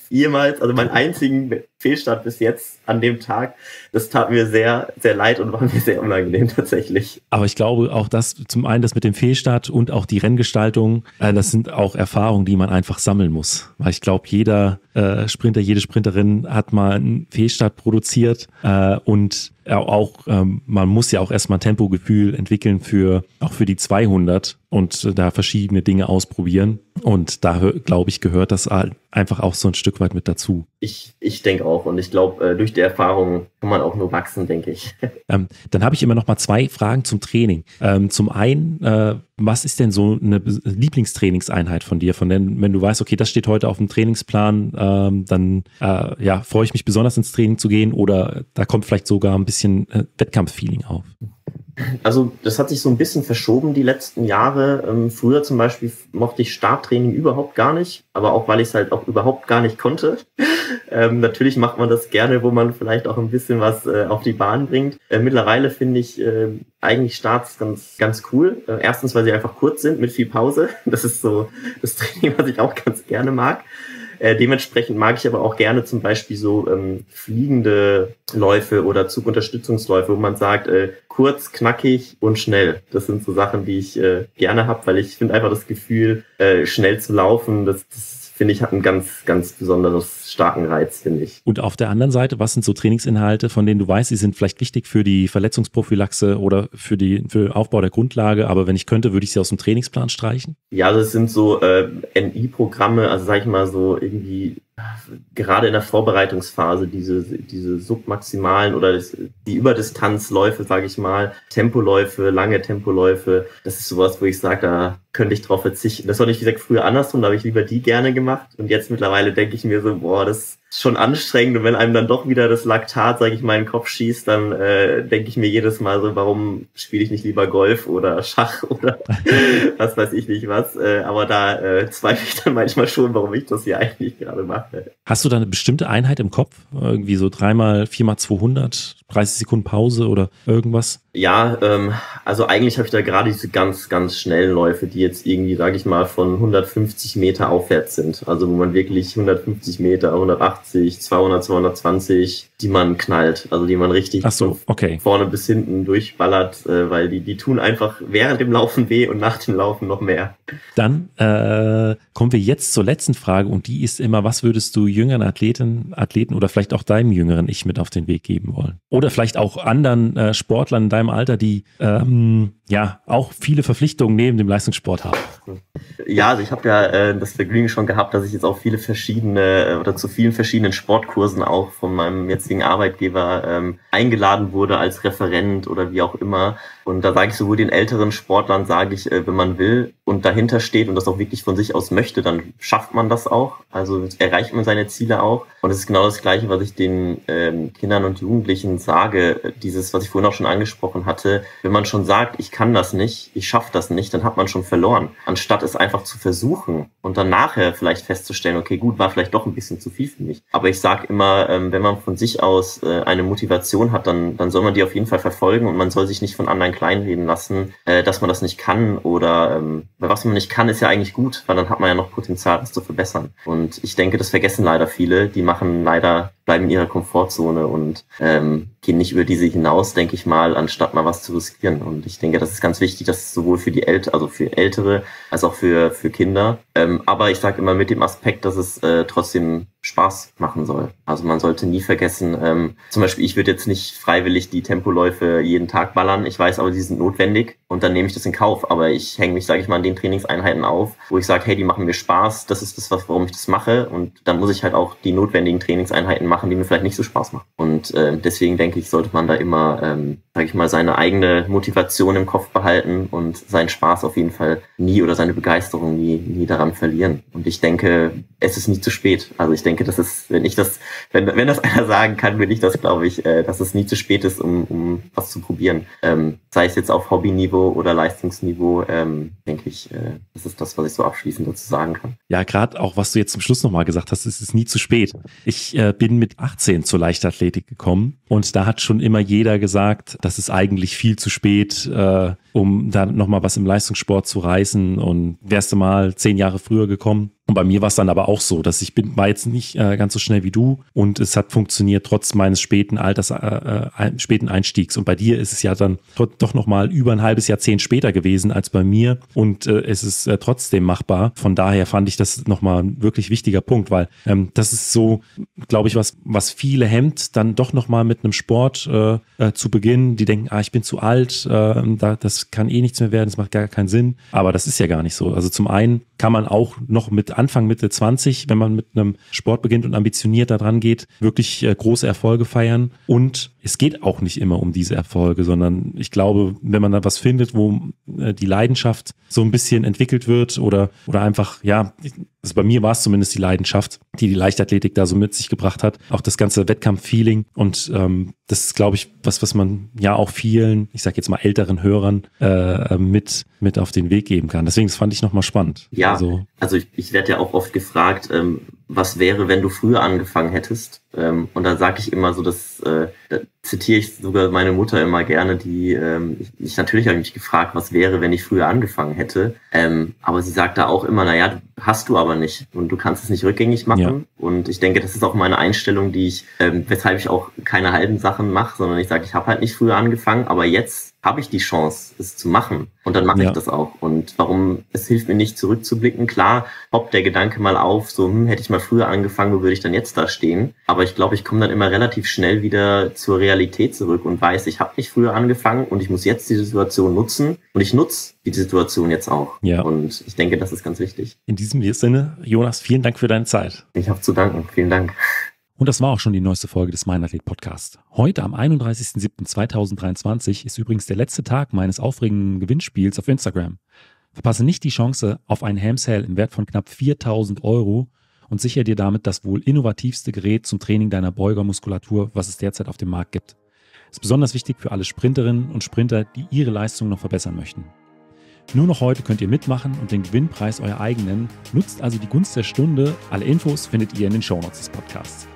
einzigen Fehlstart bis jetzt an dem Tag. Das tat mir sehr, sehr leid und war mir sehr unangenehm tatsächlich. Aber ich glaube auch, dass zum einen das mit dem Fehlstart und auch die Renngestaltung, das sind auch Erfahrungen, die man einfach sammeln muss. Weil ich glaube, jeder Sprinter, jede Sprinterin hat mal einen Fehlstart produziert und auch, man muss ja auch erstmal Tempogefühl entwickeln für die 200 und da verschiedene Dinge ausprobieren. Und da, glaube ich, gehört das einfach auch so ein Stück weit mit dazu. Ich denke auch. Und ich glaube, durch die Erfahrung kann man auch nur wachsen, denke ich. Dann habe ich immer noch mal 2 Fragen zum Training. Zum einen, was ist denn so eine Lieblingstrainingseinheit von dir? Wenn du weißt, okay, das steht heute auf dem Trainingsplan, dann ja, freue ich mich besonders ins Training zu gehen oder da kommt vielleicht sogar ein bisschen Wettkampffeeling auf. Also das hat sich so ein bisschen verschoben die letzten Jahre. Früher zum Beispiel mochte ich Starttraining überhaupt gar nicht, aber auch weil ich es halt auch überhaupt gar nicht konnte. Natürlich macht man das gerne, wo man vielleicht auch ein bisschen was auf die Bahn bringt. Mittlerweile finde ich eigentlich Starts ganz cool. Erstens, weil sie einfach kurz sind mit viel Pause. Das ist so das Training, was ich auch ganz gerne mag. Dementsprechend mag ich aber auch gerne zum Beispiel so fliegende Läufe oder Zugunterstützungsläufe, wo man sagt, kurz, knackig und schnell. Das sind so Sachen, die ich gerne habe, weil ich finde einfach das Gefühl, schnell zu laufen, das finde ich, hat einen ganz, ganz besonders starken Reiz, finde ich. Und auf der anderen Seite, was sind so Trainingsinhalte, von denen du weißt, die sind vielleicht wichtig für die Verletzungsprophylaxe oder für den Aufbau der Grundlage, aber wenn ich könnte, würde ich sie aus dem Trainingsplan streichen? Ja, das sind so NI-Programme, also sag ich mal so irgendwie gerade in der Vorbereitungsphase diese submaximalen oder die Überdistanzläufe, sage ich mal, Tempoläufe, lange Tempoläufe, das ist sowas, wo ich sage, da könnte ich drauf verzichten. Das war nicht, wie gesagt, früher andersrum, da habe ich lieber die gerne gemacht und jetzt mittlerweile denke ich mir so, boah, das ist schon anstrengend und wenn einem dann doch wieder das Laktat, sage ich mal, in den Kopf schießt, dann denke ich mir jedes Mal so, warum spiele ich nicht lieber Golf oder Schach oder was weiß ich nicht was, aber da zweifle ich dann manchmal schon, warum ich das hier eigentlich gerade mache. Hast du da eine bestimmte Einheit im Kopf? Irgendwie so 3x, 4x 200, 30 Sekunden Pause oder irgendwas? Ja, also eigentlich habe ich da gerade diese ganz, ganz schnellen Läufe, die jetzt irgendwie, sage ich mal, von 150 Meter aufwärts sind. Also wo man wirklich 150 Meter, 180, 200, 220, die man knallt. Also die man richtig von vorne bis hinten durchballert, weil die tun einfach während dem Laufen weh und nach dem Laufen noch mehr. Dann kommen wir jetzt zur letzten Frage und die ist immer, was würdest du jüngeren Athleten oder vielleicht auch deinem jüngeren Ich mit auf den Weg geben wollen? Oder vielleicht auch anderen Sportlern in deinem Alter, die ja auch viele Verpflichtungen neben dem Leistungssport haben. Ja, also ich habe ja das Vergnügen schon gehabt, dass ich jetzt auch viele verschiedene oder zu vielen verschiedenen Sportkursen auch von meinem jetzigen Arbeitgeber eingeladen wurde als Referent oder wie auch immer. Und da sage ich sowohl den älteren Sportlern, sage ich, wenn man will und dahinter steht und das auch wirklich von sich aus möchte, dann schafft man das auch. Also erreicht man seine Ziele auch. Und es ist genau das Gleiche, was ich den Kindern und Jugendlichen sage, dieses, was ich vorhin auch schon angesprochen hatte. Wenn man schon sagt, ich kann das nicht, ich schaffe das nicht, dann hat man schon verloren. Anstatt es einfach zu versuchen und dann nachher vielleicht festzustellen, okay, gut, war vielleicht doch ein bisschen zu viel für mich. Aber ich sage immer, wenn man von sich durchaus eine Motivation hat, dann soll man die auf jeden Fall verfolgen und man soll sich nicht von anderen kleinreden lassen, dass man das nicht kann oder was man nicht kann, ist ja eigentlich gut, weil dann hat man ja noch Potenzial, das zu verbessern. Und ich denke, das vergessen leider viele, die machen leider, bleiben in ihrer Komfortzone und gehen nicht über diese hinaus, denke ich mal, anstatt mal was zu riskieren. Und ich denke, das ist ganz wichtig, dass sowohl für die Ältere als auch für Kinder. Aber ich sage immer mit dem Aspekt, dass es trotzdem Spaß machen soll. Also man sollte nie vergessen, zum Beispiel ich würde jetzt nicht freiwillig die Tempoläufe jeden Tag ballern. Ich weiß aber, die sind notwendig und dann nehme ich das in Kauf. Aber ich hänge mich, sage ich mal, an den Trainingseinheiten auf, wo ich sage, hey, die machen mir Spaß. Das ist das, warum ich das mache. Und dann muss ich halt auch die notwendigen Trainingseinheiten machen, die mir vielleicht nicht so Spaß machen. Und deswegen denke ich, sollte man da immer, sage ich mal, seine eigene Motivation im Kopf behalten und seinen Spaß auf jeden Fall nie oder seine Begeisterung nie daran verlieren. Und ich denke, es ist nie zu spät. Also ich denke, das ist, wenn das einer sagen kann, will ich das, glaube ich, dass es nie zu spät ist, um was zu probieren. Sei es jetzt auf Hobbyniveau oder Leistungsniveau, denke ich, das ist das, was ich so abschließend dazu sagen kann. Ja, gerade auch, was du jetzt zum Schluss nochmal gesagt hast, es ist nie zu spät. Ich bin mit 18 zur Leichtathletik gekommen und da hat schon immer jeder gesagt, das ist eigentlich viel zu spät, um da nochmal was im Leistungssport zu reißen und wärst du mal 10 Jahre früher gekommen. Und bei mir war es dann aber auch so, dass war jetzt nicht ganz so schnell wie du und es hat funktioniert trotz meines späten Alters, späten Einstiegs. Und bei dir ist es ja dann doch nochmal über ein halbes Jahrzehnt später gewesen als bei mir und es ist trotzdem machbar. Von daher fand ich das nochmal ein wirklich wichtiger Punkt, weil das ist so, glaube ich, was viele hemmt, dann doch nochmal mit einem Sport zu beginnen. Die denken, ich bin zu alt, das kann eh nichts mehr werden, das macht gar keinen Sinn. Aber das ist ja gar nicht so. Also zum einen kann man auch noch mit Anfang, Mitte 20, wenn man mit einem Sport beginnt und ambitioniert da dran geht, wirklich große Erfolge feiern. Und es geht auch nicht immer um diese Erfolge, sondern ich glaube, wenn man da was findet, wo die Leidenschaft so ein bisschen entwickelt wird oder einfach, ja, also bei mir war es zumindest die Leidenschaft, die Leichtathletik da so mit sich gebracht hat. Auch das ganze Wettkampf-Feeling und das ist, glaube ich, was man ja auch vielen, ich sage jetzt mal älteren Hörern mit auf den Weg geben kann. Deswegen, das fand ich nochmal spannend. Ja, also ich werde ja auch oft gefragt, was wäre, wenn du früher angefangen hättest? Und da sage ich immer so, da zitiere ich sogar meine Mutter immer gerne, die natürlich habe ich mich gefragt, was wäre, wenn ich früher angefangen hätte. Aber sie sagt da auch immer, naja, hast du aber nicht und du kannst es nicht rückgängig machen. Ja. Und ich denke, das ist auch meine Einstellung, die ich, weshalb ich auch keine halben Sachen mache, sondern ich sage, ich habe halt nicht früher angefangen, aber jetzt habe ich die Chance, es zu machen. Und dann mache ich das auch. Und warum, es hilft mir nicht zurückzublicken. Klar, poppt der Gedanke mal auf, so, hätte ich mal früher angefangen, wo würde ich dann jetzt da stehen? Aber ich glaube, ich komme dann immer relativ schnell wieder zur Realität zurück und weiß, ich habe nicht früher angefangen und ich muss jetzt die Situation nutzen und ich nutze die Situation jetzt auch. Ja. Und ich denke, das ist ganz wichtig. In diesem Sinne, Jonas, vielen Dank für deine Zeit. Ich habe zu danken. Vielen Dank. Und das war auch schon die neueste Folge des MainAthlet-Podcast. Heute am 31.07.2023 ist übrigens der letzte Tag meines aufregenden Gewinnspiels auf Instagram. Verpasse nicht die Chance auf einen HAM's HELL im Wert von knapp 4.000 € und sichere dir damit das wohl innovativste Gerät zum Training deiner Beugermuskulatur, was es derzeit auf dem Markt gibt. Ist besonders wichtig für alle Sprinterinnen und Sprinter, die ihre Leistung noch verbessern möchten. Nur noch heute könnt ihr mitmachen und den Gewinnpreis euer eigen nennen. Nutzt also die Gunst der Stunde. Alle Infos findet ihr in den Shownotes des Podcasts.